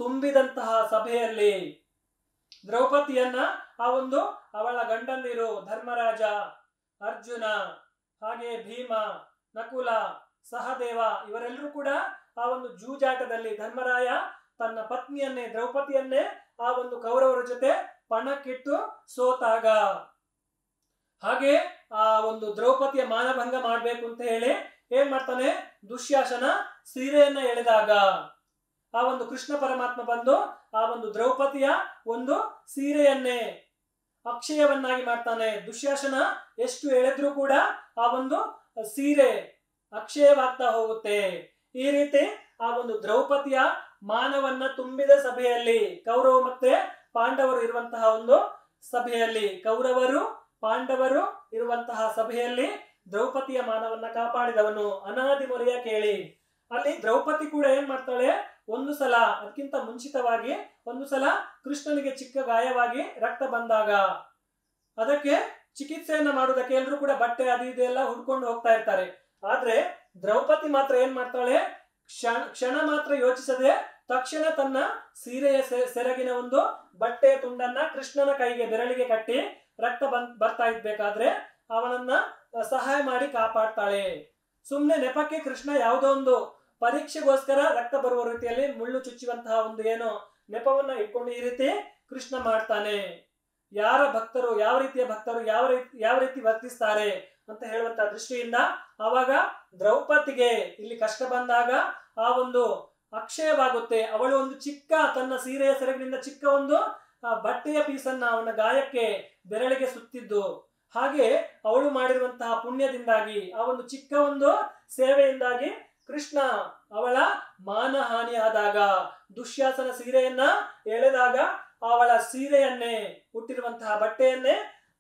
ತುಂಬಿದಂತಹ ಸಭೆಯಲ್ಲಿ ದ್ರೌಪದಿಯನ್ನ ಆ ಒಂದು ಅವಳ ಗಂಡಂದಿರು ಧರ್ಮರಾಜ, ಅರ್ಜುನ, ಹಾಗೆ ಭೀಮ, ನಕುಲ, ಸಹದೇವ ಇವರೆಲ್ಲರೂ ಕೂಡ ಆ ಒಂದು ಜೂಜಾಟದಲ್ಲಿ ಧರ್ಮರಾಯ ತನ್ನ ಪತ್ನಿಯನ್ನೇ ದ್ರೌಪದಿಯನ್ನೇ ಆ ಒಂದು ಕೌರವರ ಜೊತೆ ಪಣಕ್ಕಿಟ್ಟು ಸೋತಾಗ ಹಾಗೆ ಆ ಒಂದು ದ್ರೌಪದಿಯ ಮಾನಭಂಗ ಮಾಡ್ಬೇಕು ಅಂತ ಹೇಳಿ ಏನ್ ಮಾಡ್ತಾನೆ ದುಶ್ಯಾಸನ ಸೀರೆಯನ್ನ ಎಳೆದಾಗ ಆ ಒಂದು ಕೃಷ್ಣ ಪರಮಾತ್ಮ ಬಂದು ಆ ಒಂದು ದ್ರೌಪದಿಯ ಒಂದು ಸೀರೆಯನ್ನೇ ಅಕ್ಷಯವನ್ನಾಗಿ ಮಾಡ್ತಾನೆ. ದುಶ್ಯಾಸನ ಎಷ್ಟು ಎಳೆದ್ರೂ ಕೂಡ ಆ ಒಂದು ಸೀರೆ ಅಕ್ಷಯವಾಗ್ತಾ ಹೋಗುತ್ತೆ. ಈ ರೀತಿ ಆ ಒಂದು ದ್ರೌಪದಿಯ ಮಾನವನ್ನ ತುಂಬಿದ ಸಭೆಯಲ್ಲಿ, ಕೌರವ ಮತ್ತೆ ಪಾಂಡವರು ಇರುವಂತಹ ಒಂದು ಸಭೆಯಲ್ಲಿ, ಕೌರವರು ಪಾಂಡವರು ಇರುವಂತಹ ಸಭೆಯಲ್ಲಿ ದ್ರೌಪದಿಯ ಮಾನವನ್ನ ಕಾಪಾಡಿದವನು ಅನಾದಿ ಮೊರೆಯ ಕೇಳಿ. ಅಲ್ಲಿ ದ್ರೌಪದಿ ಕೂಡ ಏನ್ ಮಾಡ್ತಾಳೆ, ಒಂದು ಸಲ ಅದಕ್ಕಿಂತ ಮುಂಚಿತವಾಗಿ ಒಂದು ಸಲ ಕೃಷ್ಣನಿಗೆ ಚಿಕ್ಕ ಗಾಯವಾಗಿ ರಕ್ತ ಬಂದಾಗ ಅದಕ್ಕೆ ಚಿಕಿತ್ಸೆಯನ್ನ ಮಾಡುವುದಕ್ಕೆ ಎಲ್ಲರೂ ಕೂಡ ಬಟ್ಟೆ ಅದು ಇದೆಲ್ಲ ಹುಡ್ಕೊಂಡು ಹೋಗ್ತಾ ಇರ್ತಾರೆ. ಆದ್ರೆ ದ್ರೌಪದಿ ಮಾತ್ರ ಏನ್ ಮಾಡ್ತಾಳೆ, ಕ್ಷಣ ಕ್ಷಣ ಮಾತ್ರ ಯೋಚಿಸದೆ ತಕ್ಷಣ ತನ್ನ ಸೀರೆಯ ಸೆರಗಿನ ಒಂದು ಬಟ್ಟೆಯ ತುಂಡನ್ನ ಕೃಷ್ಣನ ಕೈಗೆ ಬೆರಳಿಗೆ ಕಟ್ಟಿ ರಕ್ತ ಬಂದ್ ಬರ್ತಾ ಇದ್ಬೇಕಾದ್ರೆ ಅವನನ್ನ ಸಹಾಯ ಮಾಡಿ ಕಾಪಾಡ್ತಾಳೆ. ಸುಮ್ನೆ ನೆಪಕ್ಕೆ ಕೃಷ್ಣ ಯಾವುದೋ ಒಂದು ಪರೀಕ್ಷೆಗೋಸ್ಕರ ರಕ್ತ ಬರುವ ರೀತಿಯಲ್ಲಿ ಮುಳ್ಳು ಚುಚ್ಚುವಂತಹ ಒಂದು ಏನೋ ನೆಪವನ್ನ ಇಟ್ಕೊಂಡು ಈ ರೀತಿ ಕೃಷ್ಣ ಮಾಡ್ತಾನೆ. ಯಾರ ಭಕ್ತರು ಯಾವ ರೀತಿಯ ಭಕ್ತರು ಯಾವ ರೀತಿ ಯಾವ ರೀತಿ ವರ್ತಿಸ್ತಾರೆ ಅಂತ ಹೇಳುವಂತಹ ದೃಷ್ಟಿಯಿಂದ ಆವಾಗ ದ್ರೌಪದಿಗೆ ಇಲ್ಲಿ ಕಷ್ಟ ಬಂದಾಗ ಆ ಒಂದು ಅಕ್ಷಯವಾಗುತ್ತೆ. ಅವಳು ಒಂದು ಚಿಕ್ಕ ತನ್ನ ಸೀರೆಯ ಸೆರಗಿನಿಂದ ಚಿಕ್ಕ ಒಂದು ಆ ಬಟ್ಟೆಯ ಪೀಸನ್ನು ಅವನ ಗಾಯಕ್ಕೆ ಬೆರಳಿಗೆ ಸುತ್ತಿದ್ದು, ಹಾಗೆ ಅವಳು ಮಾಡಿರುವಂತಹ ಪುಣ್ಯದಿಂದಾಗಿ ಆ ಒಂದು ಚಿಕ್ಕ ಒಂದು ಸೇವೆಯಿಂದಾಗಿ ಕೃಷ್ಣ ಅವಳ ಮಾನಹಾನಿಯಾದಾಗ ದುಶ್ಯಾಸನ ಸೀರೆಯನ್ನ ಎಳೆದಾಗ ಅವಳ ಸೀರೆಯನ್ನೇ ಹುಟ್ಟಿರುವಂತಹ ಬಟ್ಟೆಯನ್ನೇ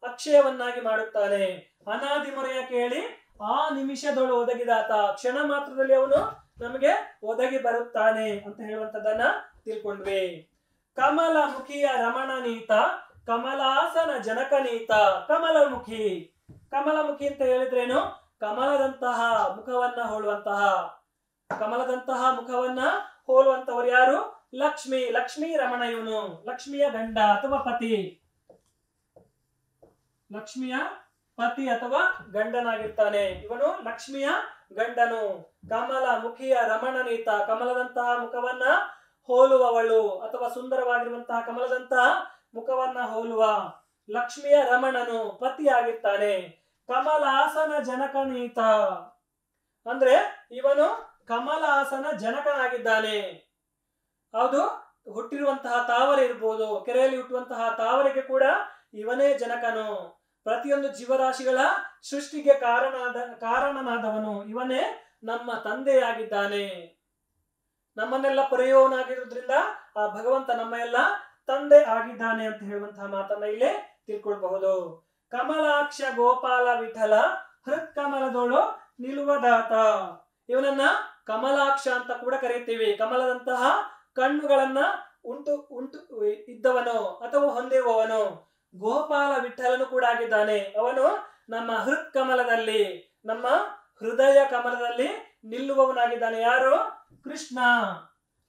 ಅಕ್ಷಯವನ್ನಾಗಿ ಮಾಡುತ್ತಾನೆ. ಅನಾದಿ ಮೊರೆಯ ಕೇಳಿ ಆ ನಿಮಿಷದೊಳು ಒದಗಿದಾತ, ಕ್ಷಣ ಮಾತ್ರದಲ್ಲಿ ಅವನು ನಮಗೆ ಒದಗಿ ಬರುತ್ತಾನೆ ಅಂತ ಹೇಳುವಂತದನ್ನ ತಿಳ್ಕೊಂಡ್ವಿ. ಕಮಲ ಮುಖಿಯ ರಮಣ ನೀತ ಕಮಲಾಸನ ಜನಕ ನೀತ ಕಮಲಮುಖಿ. ಕಮಲಮುಖಿ ಅಂತ ಹೇಳಿದ್ರೇನು? ಕಮಲದಂತಹ ಮುಖವನ್ನ ಹೋಲುವಂತಹ, ಕಮಲದಂತಹ ಮುಖವನ್ನ ಹೋಲುವಂತವರು ಯಾರು? ಲಕ್ಷ್ಮಿ. ಲಕ್ಷ್ಮೀ ರಮಣ ಇವನು, ಲಕ್ಷ್ಮಿಯ ಗಂಡ ಅಥವಾ ಪತಿ, ಲಕ್ಷ್ಮಿಯ ಪತಿ ಅಥವಾ ಗಂಡನಾಗಿರ್ತಾನೆ ಇವನು, ಲಕ್ಷ್ಮಿಯ ಗಂಡನು. ಕಮಲ ಮುಖಿಯ ರಮಣ ನೀತ, ಕಮಲದಂತಹ ಮುಖವನ್ನ ಹೋಲುವವಳು ಅಥವಾ ಸುಂದರವಾಗಿರುವಂತಹ ಕಮಲದಂತಹ ಮುಖವನ್ನ ಹೋಲುವ ಲಕ್ಷ್ಮಿಯ ರಮಣನು ಪತಿಯಾಗಿರ್ತಾನೆ. ಕಮಲಾಸನ ಜನಕನೀತ ಅಂದ್ರೆ ಇವನು ಕಮಲಾಸನ ಜನಕನಾಗಿದ್ದಾನೆ. ಅದು ಹುಟ್ಟಿರುವಂತಹ ತಾವರೆ ಇರ್ಬೋದು, ಕೆರೆಯಲ್ಲಿ ಹುಟ್ಟುವಂತಹ ತಾವರೆಗೆ ಕೂಡ ಇವನೇ ಜನಕನು. ಪ್ರತಿಯೊಂದು ಜೀವರಾಶಿಗಳ ಸೃಷ್ಟಿಗೆ ಕಾರಣನಾದ ಕಾರಣನಾದವನು ಇವನೇ ನಮ್ಮ ತಂದೆಯಾಗಿದ್ದಾನೆ. ನಮ್ಮನ್ನೆಲ್ಲ ಪೊರೆಯವನಾಗಿರುವುದರಿಂದ ಆ ಭಗವಂತ ನಮ್ಮ ಎಲ್ಲ ತಂದೆ ಆಗಿದ್ದಾನೆ ಅಂತ ಹೇಳುವಂತಹ ಮಾತನ್ನ ಇಲ್ಲಿ ತಿಳ್ಕೊಳ್ಬಹುದು. ಕಮಲಾಕ್ಷ ಗೋಪಾಲ ವಿಠಲ ಹೃತ್ ಕಮಲದೋಳು ನಿಲುವದಾತ, ಇವನನ್ನ ಕಮಲಾಕ್ಷ ಅಂತ ಕೂಡ ಕರೀತೀವಿ. ಕಮಲದಂತಹ ಕಣ್ಣುಗಳನ್ನ ಉಂಟು ಉಂಟು ಇದ್ದವನು ಅಥವಾ ಹೊಂದಿರುವವನು. ಗೋಪಾಲ ವಿಠಲನು ಕೂಡ ಆಗಿದ್ದಾನೆ, ಅವನು ನಮ್ಮ ಹೃತ್ ಕಮಲದಲ್ಲಿ, ನಮ್ಮ ಹೃದಯ ಕಮಲದಲ್ಲಿ ನಿಲ್ಲುವವನಾಗಿದ್ದಾನೆ. ಯಾರು? ಕೃಷ್ಣ.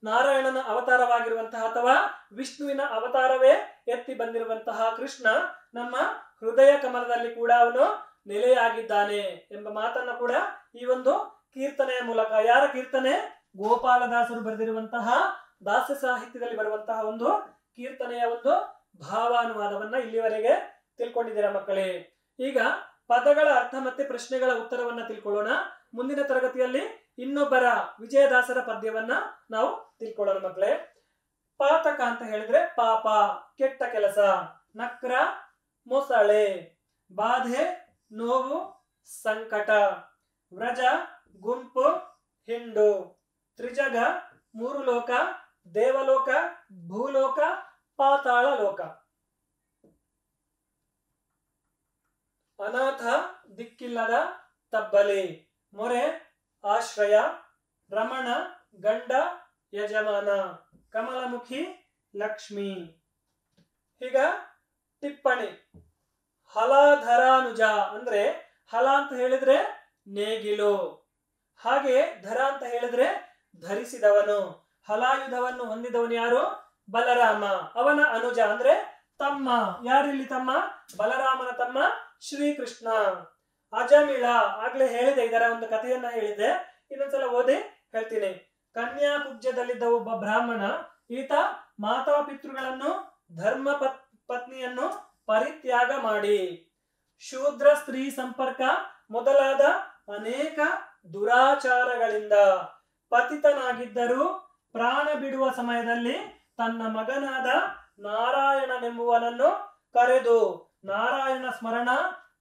ನಾರಾಯಣನ ಅವತಾರವಾಗಿರುವಂತಹ ಅಥವಾ ವಿಷ್ಣುವಿನ ಅವತಾರವೇ ಎತ್ತಿ ಬಂದಿರುವಂತಹ ಕೃಷ್ಣ ನಮ್ಮ ಹೃದಯ ಕಮಲದಲ್ಲಿ ಕೂಡ ಅವನು ನೆಲೆಯಾಗಿದ್ದಾನೆ ಎಂಬ ಮಾತನ್ನ ಕೂಡ ಈ ಒಂದು ಕೀರ್ತನೆಯ ಮೂಲಕ, ಯಾರ ಕೀರ್ತನೆ? ಗೋಪಾಲದಾಸರು ಬರೆದಿರುವಂತಹ ದಾಸ್ಯ ಸಾಹಿತ್ಯದಲ್ಲಿ ಬರುವಂತಹ ಒಂದು ಕೀರ್ತನೆಯ ಒಂದು ಭಾವಾನುವಾದವನ್ನ ಇಲ್ಲಿವರೆಗೆ ತಿಳ್ಕೊಂಡಿದ್ದೀರಾ ಮಕ್ಕಳೇ. ಈಗ ಪದಗಳ ಅರ್ಥ ಮತ್ತೆ ಪ್ರಶ್ನೆಗಳ ಉತ್ತರವನ್ನ ತಿಳ್ಕೊಳ್ಳೋಣ. ಮುಂದಿನ ತರಗತಿಯಲ್ಲಿ ಇನ್ನೊಬ್ಬರ ವಿಜಯದಾಸರ ಪದ್ಯವನ್ನ ನಾವು ತಿಳ್ಕೊಳ್ಳೋಣ ಮಕ್ಕಳೇ. ಪಾತಕ ಅಂತ ಹೇಳಿದ್ರೆ ಪಾಪ, ಕೆಟ್ಟ ಕೆಲಸ, ನಕ್ರ, ಮೊಸಳೆ, ಬಾಧೆ, ನೋವು, ಸಂಕಟ, ವ್ರಜ, ಗುಂಪು, ಹಿಂಡು, ತ್ರಿಜಗ, ಮೂರು ಲೋಕ, ದೇವಲೋಕ, ಭೂಲೋಕ, ಪಾತಾಳ ಲೋಕ, ಅನಾಥ, ದಿಕ್ಕಿಲ್ಲದ, ತಬ್ಬಲಿ, ಮೊರೆ, ಆಶ್ರಯ, ರಮಣ, ಗಂಡ, ಯಜಮಾನ, ಕಮಲಮುಖಿ, ಲಕ್ಷ್ಮಿ. ಈಗ ಟಿಪ್ಪಣಿ. ಹಲಾಧರಾನುಜ ಅಂದ್ರೆ ಹಲ ಅಂತ ಹೇಳಿದ್ರೆ ನೇಗಿಲು, ಹಾಗೆ ಧರ ಅಂತ ಹೇಳಿದ್ರೆ ಧರಿಸಿದವನು. ಹಲಾಯುಧವನ್ನು ಹೊಂದಿದವನು ಯಾರು? ಬಲರಾಮ. ಅವನ ಅನುಜ ಅಂದ್ರೆ ತಮ್ಮ. ಯಾರಿಲ್ಲಿ ತಮ್ಮ? ಬಲರಾಮನ ತಮ್ಮ ಶ್ರೀಕೃಷ್ಣ. ಅಜಮಿಳ, ಆಗ್ಲೇ ಹೇಳಿದೆ, ಇದರ ಒಂದು ಕಥೆಯನ್ನ ಹೇಳಿದೆ, ಇನ್ನೊಂದ್ಸಲ ಓದಿ ಹೇಳ್ತೀನಿ. ಕನ್ಯಾ ಕುಬ್ಜದಲ್ಲಿದ್ದ ಒಬ್ಬ ಬ್ರಾಹ್ಮಣ, ಈತ ಮಾತಾ ಪಿತೃಗಳನ್ನು, ಧರ್ಮ ಪತ್ನಿಯನ್ನು ಪರಿತ್ಯಾಗ ಮಾಡಿ ಶೂದ್ರ ಸ್ತ್ರೀ ಸಂಪರ್ಕ ಮೊದಲಾದ ಅನೇಕ ದುರಾಚಾರಗಳಿಂದ ಪತಿತನಾಗಿದ್ದರೂ ಪ್ರಾಣ ಬಿಡುವ ಸಮಯದಲ್ಲಿ ತನ್ನ ಮಗನಾದ ನಾರಾಯಣನೆಂಬುವನನ್ನು ಕರೆದು ನಾರಾಯಣ ಸ್ಮರಣ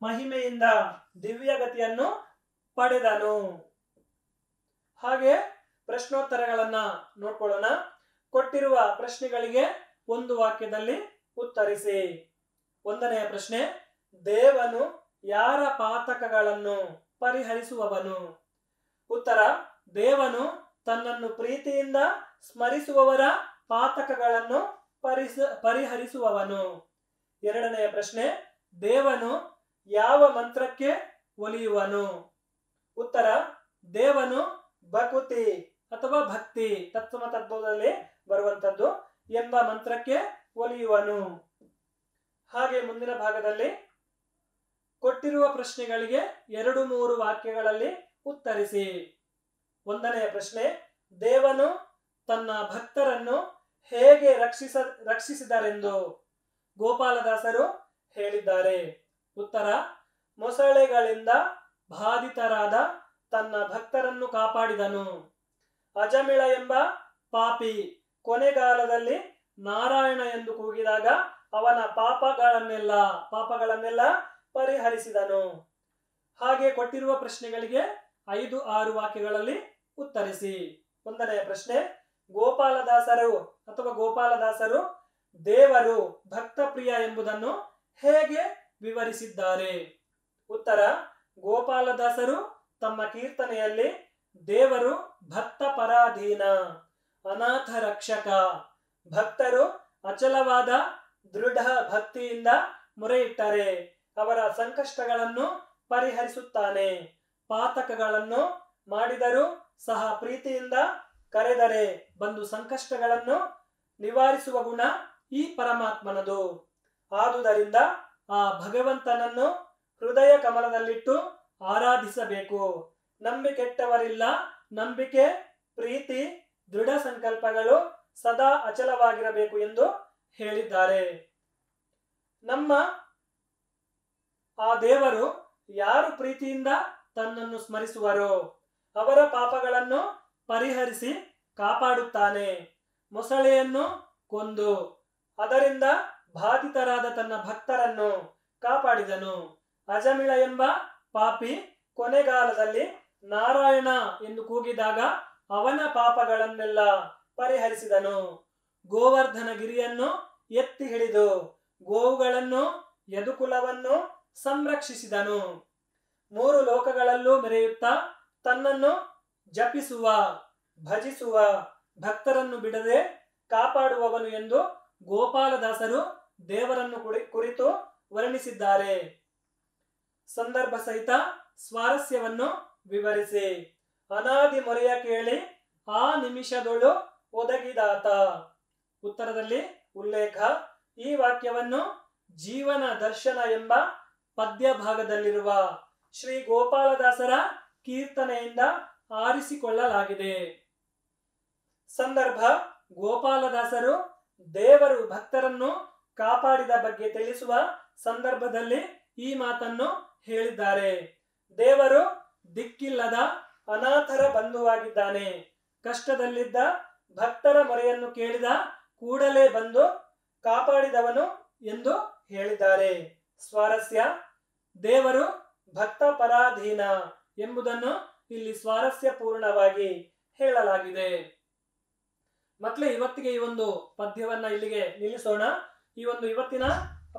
ಮಹಿಮೆಯಿಂದ ದಿವ್ಯಗತಿಯನ್ನು ಪಡೆದನು. ಹಾಗೆ ಪ್ರಶ್ನೋತ್ತರಗಳನ್ನ ನೋಡ್ಕೊಳ್ಳೋಣ. ಕೊಟ್ಟಿರುವ ಪ್ರಶ್ನೆಗಳಿಗೆ ಒಂದು ವಾಕ್ಯದಲ್ಲಿ ಉತ್ತರಿಸಿ. ಒಂದನೆಯ ಪ್ರಶ್ನೆ, ದೇವನು ಯಾರ ಪಾತಕಗಳನ್ನು ಪರಿಹರಿಸುವವನು? ಉತ್ತರ, ದೇವನು ತನ್ನನ್ನು ಪ್ರೀತಿಯಿಂದ ಸ್ಮರಿಸುವವರ ಪಾತಕಗಳನ್ನು ಪರಿಸ ಪರಿಹರಿಸುವವನು. ಎರಡನೆಯ ಪ್ರಶ್ನೆ, ದೇವನು ಯಾವ ಮಂತ್ರಕ್ಕೆ ಒಲಿಯುವನು? ಉತ್ತರ, ದೇವನು ಬಕುತಿ ಅಥವಾ ಭಕ್ತಿ, ತತ್ಸಮ ತದ್ಭವದಲ್ಲಿ ಬರುವಂತದ್ದು, ಎಂಬ ಮಂತ್ರಕ್ಕೆ ಒಲಿಯುವನು. ಹಾಗೆ ಮುಂದಿನ ಭಾಗದಲ್ಲಿ ಕೊಟ್ಟಿರುವ ಪ್ರಶ್ನೆಗಳಿಗೆ ಎರಡು ಮೂರು ವಾಕ್ಯಗಳಲ್ಲಿ ಉತ್ತರಿಸಿ. ಒಂದನೆಯ ಪ್ರಶ್ನೆ, ದೇವನು ತನ್ನ ಭಕ್ತರನ್ನು ಹೇಗೆ ರಕ್ಷಿಸ ರಕ್ಷಿಸಿದರೆಂದು ಗೋಪಾಲದಾಸರು ಹೇಳಿದ್ದಾರೆ. ಉತ್ತರ, ಮೊಸಳೆಗಳಿಂದ ಬಾಧಿತರಾದ ತನ್ನ ಭಕ್ತರನ್ನು ಕಾಪಾಡಿದನು. ಅಜಮಿಳ ಎಂಬ ಪಾಪಿ ಕೊನೆಗಾಲದಲ್ಲಿ ನಾರಾಯಣ ಎಂದು ಕೂಗಿದಾಗ ಅವನ ಪಾಪಗಳನ್ನೆಲ್ಲ ಪಾಪಗಳನ್ನೆಲ್ಲ ಪರಿಹರಿಸಿದನು. ಹಾಗೆ ಕೊಟ್ಟಿರುವ ಪ್ರಶ್ನೆಗಳಿಗೆ ಐದು ಆರು ವಾಕ್ಯಗಳಲ್ಲಿ ಉತ್ತರಿಸಿ. ಒಂದನೆಯ ಪ್ರಶ್ನೆ, ಗೋಪಾಲದಾಸರು ಅಥವಾ ಗೋಪಾಲದಾಸರು ದೇವರು ಭಕ್ತ ಪ್ರಿಯ ಎಂಬುದನ್ನು ಹೇಗೆ ವಿವರಿಸಿದ್ದಾರೆ? ಉತ್ತರ, ಗೋಪಾಲದಾಸರು ತಮ್ಮ ಕೀರ್ತನೆಯಲ್ಲಿ ದೇವರು ಭಕ್ತ ಪರಾಧೀನ, ಅನಾಥ ರಕ್ಷಕ, ಭಕ್ತರು ಅಚಲವಾದ ದೃಢ ಭಕ್ತಿಯಿಂದ ಮೊರೆಯಿಟ್ಟರೆ ಅವರ ಸಂಕಷ್ಟಗಳನ್ನು ಪರಿಹರಿಸುತ್ತಾನೆ, ಪಾತಕಗಳನ್ನು ಮಾಡಿದರೂ ಸಹ ಪ್ರೀತಿಯಿಂದ ಕರೆದರೆ ಬಂದು ಸಂಕಷ್ಟಗಳನ್ನು ನಿವಾರಿಸುವ ಗುಣ ಈ ಪರಮಾತ್ಮನದು. ಆದುದರಿಂದ ಆ ಭಗವಂತನನ್ನು ಹೃದಯ ಕಮಲದಲ್ಲಿಟ್ಟು ಆರಾಧಿಸಬೇಕು. ನಂಬಿ ಕೆಟ್ಟವರಿಲ್ಲ, ನಂಬಿಕೆ, ಪ್ರೀತಿ, ದೃಢ ಸಂಕಲ್ಪಗಳು ಸದಾ ಅಚಲವಾಗಿರಬೇಕು ಎಂದು ಹೇಳಿದ್ದಾರೆ. ನಮ್ಮ ಆ ದೇವರು ಯಾರು ಪ್ರೀತಿಯಿಂದ ತನ್ನನ್ನು ಸ್ಮರಿಸುವರೋ ಅವರ ಪಾಪಗಳನ್ನು ಪರಿಹರಿಸಿ ಕಾಪಾಡುತ್ತಾನೆ. ಮೊಸಳೆಯನ್ನು ಕೊಂದು ಅದರಿಂದ ಬಾಧಿತರಾದ ತನ್ನ ಭಕ್ತರನ್ನು ಕಾಪಾಡಿದನು. ಅಜಮಿಳ ಎಂಬ ಪಾಪಿ ಕೊನೆಗಾಲದಲ್ಲಿ ನಾರಾಯಣ ಎಂದು ಕೂಗಿದಾಗ ಅವನ ಪಾಪಗಳನ್ನೆಲ್ಲ ಪರಿಹರಿಸಿದನು. ಗೋವರ್ಧನ ಗಿರಿಯನ್ನು ಎತ್ತಿ ಹಿಡಿದು ಗೋವುಗಳನ್ನು ಯದುಕುಲವನ್ನು ಸಂರಕ್ಷಿಸಿದನು. ಮೂರು ಲೋಕಗಳಲ್ಲೂ ಮೆರೆಯುತ್ತಾ ತನ್ನನ್ನು ಜಪಿಸುವ ಭಜಿಸುವ ಭಕ್ತರನ್ನು ಬಿಡದೆ ಕಾಪಾಡುವವನು ಎಂದು ಗೋಪಾಲದಾಸರು ದೇವರನ್ನು ಕುರಿತು ವರ್ಣಿಸಿದ್ದಾರೆ. ಸಂದರ್ಭ ಸಹಿತ ಸ್ವಾರಸ್ಯವನ್ನು ವಿವರಿಸಿ. ಅನಾದಿ ಮೊರೆಯ ಕೇಳಿ ಆ ನಿಮಿಷದೊಳು ಒದಗಿದಾತ. ಉತ್ತರದಲ್ಲಿ ಉಲ್ಲೇಖ. ಈ ವಾಕ್ಯವನ್ನು ಜೀವನ ದರ್ಶನ ಎಂಬ ಪದ್ಯ ಭಾಗದಲ್ಲಿರುವ ಶ್ರೀ ಗೋಪಾಲದಾಸರ ಕೀರ್ತನೆಯಿಂದ ಆರಿಸಿಕೊಳ್ಳಲಾಗಿದೆ. ಸಂದರ್ಭ, ಗೋಪಾಲದಾಸರು ದೇವರು ಭಕ್ತರನ್ನು ಕಾಪಾಡಿದ ಬಗ್ಗೆ ತಿಳಿಸುವ ಸಂದರ್ಭದಲ್ಲಿ ಈ ಮಾತನ್ನು ಹೇಳಿದ್ದಾರೆ. ದೇವರು ದಿಕ್ಕಿಲ್ಲದ ಅನಾಥರ ಬಂಧುವಾಗಿದ್ದಾನೆ. ಕಷ್ಟದಲ್ಲಿದ್ದ ಭಕ್ತರ ಮೊರೆಯನ್ನು ಕೇಳಿದ ಕೂಡಲೇ ಬಂದು ಕಾಪಾಡಿದವನು ಎಂದು ಹೇಳಿದ್ದಾರೆ. ಸ್ವಾರಸ್ಯ, ದೇವರು ಭಕ್ತ ಪರಾಧೀನ ಎಂಬುದನ್ನು ಇಲ್ಲಿ ಸ್ವಾರಸ್ಯ ಪೂರ್ಣವಾಗಿ ಹೇಳಲಾಗಿದೆ. ಮಕ್ಕಳೇ, ಇವತ್ತಿಗೆ ಈ ಒಂದು ಪದ್ಯವನ್ನ ಇಲ್ಲಿಗೆ ನಿಲ್ಲಿಸೋಣ. ಈ ಒಂದು ಇವತ್ತಿನ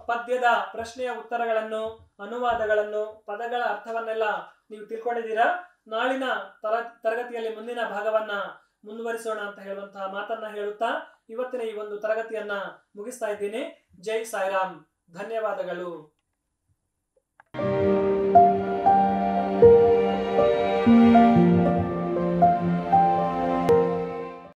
ಪದ್ಯದ ಪ್ರಶ್ನೆಯ ಉತ್ತರಗಳನ್ನು, ಅನುವಾದಗಳನ್ನು, ಪದಗಳ ಅರ್ಥವನ್ನೆಲ್ಲ ನೀವು ತಿಳ್ಕೊಂಡಿದ್ದೀರಾ. ನಾಳಿನ ತರ ತರಗತಿಯಲ್ಲಿ ಮುಂದಿನ ಭಾಗವನ್ನ ಮುಂದುವರಿಸೋಣ ಅಂತ ಹೇಳುವಂತಹ ಮಾತನ್ನ ಹೇಳುತ್ತಾ ಇವತ್ತಿನ ಈ ಒಂದು ತರಗತಿಯನ್ನ ಮುಗಿಸ್ತಾ ಇದ್ದೀನಿ. ಜೈ ಸಾಯಿರಾಮ್. ಧನ್ಯವಾದಗಳು.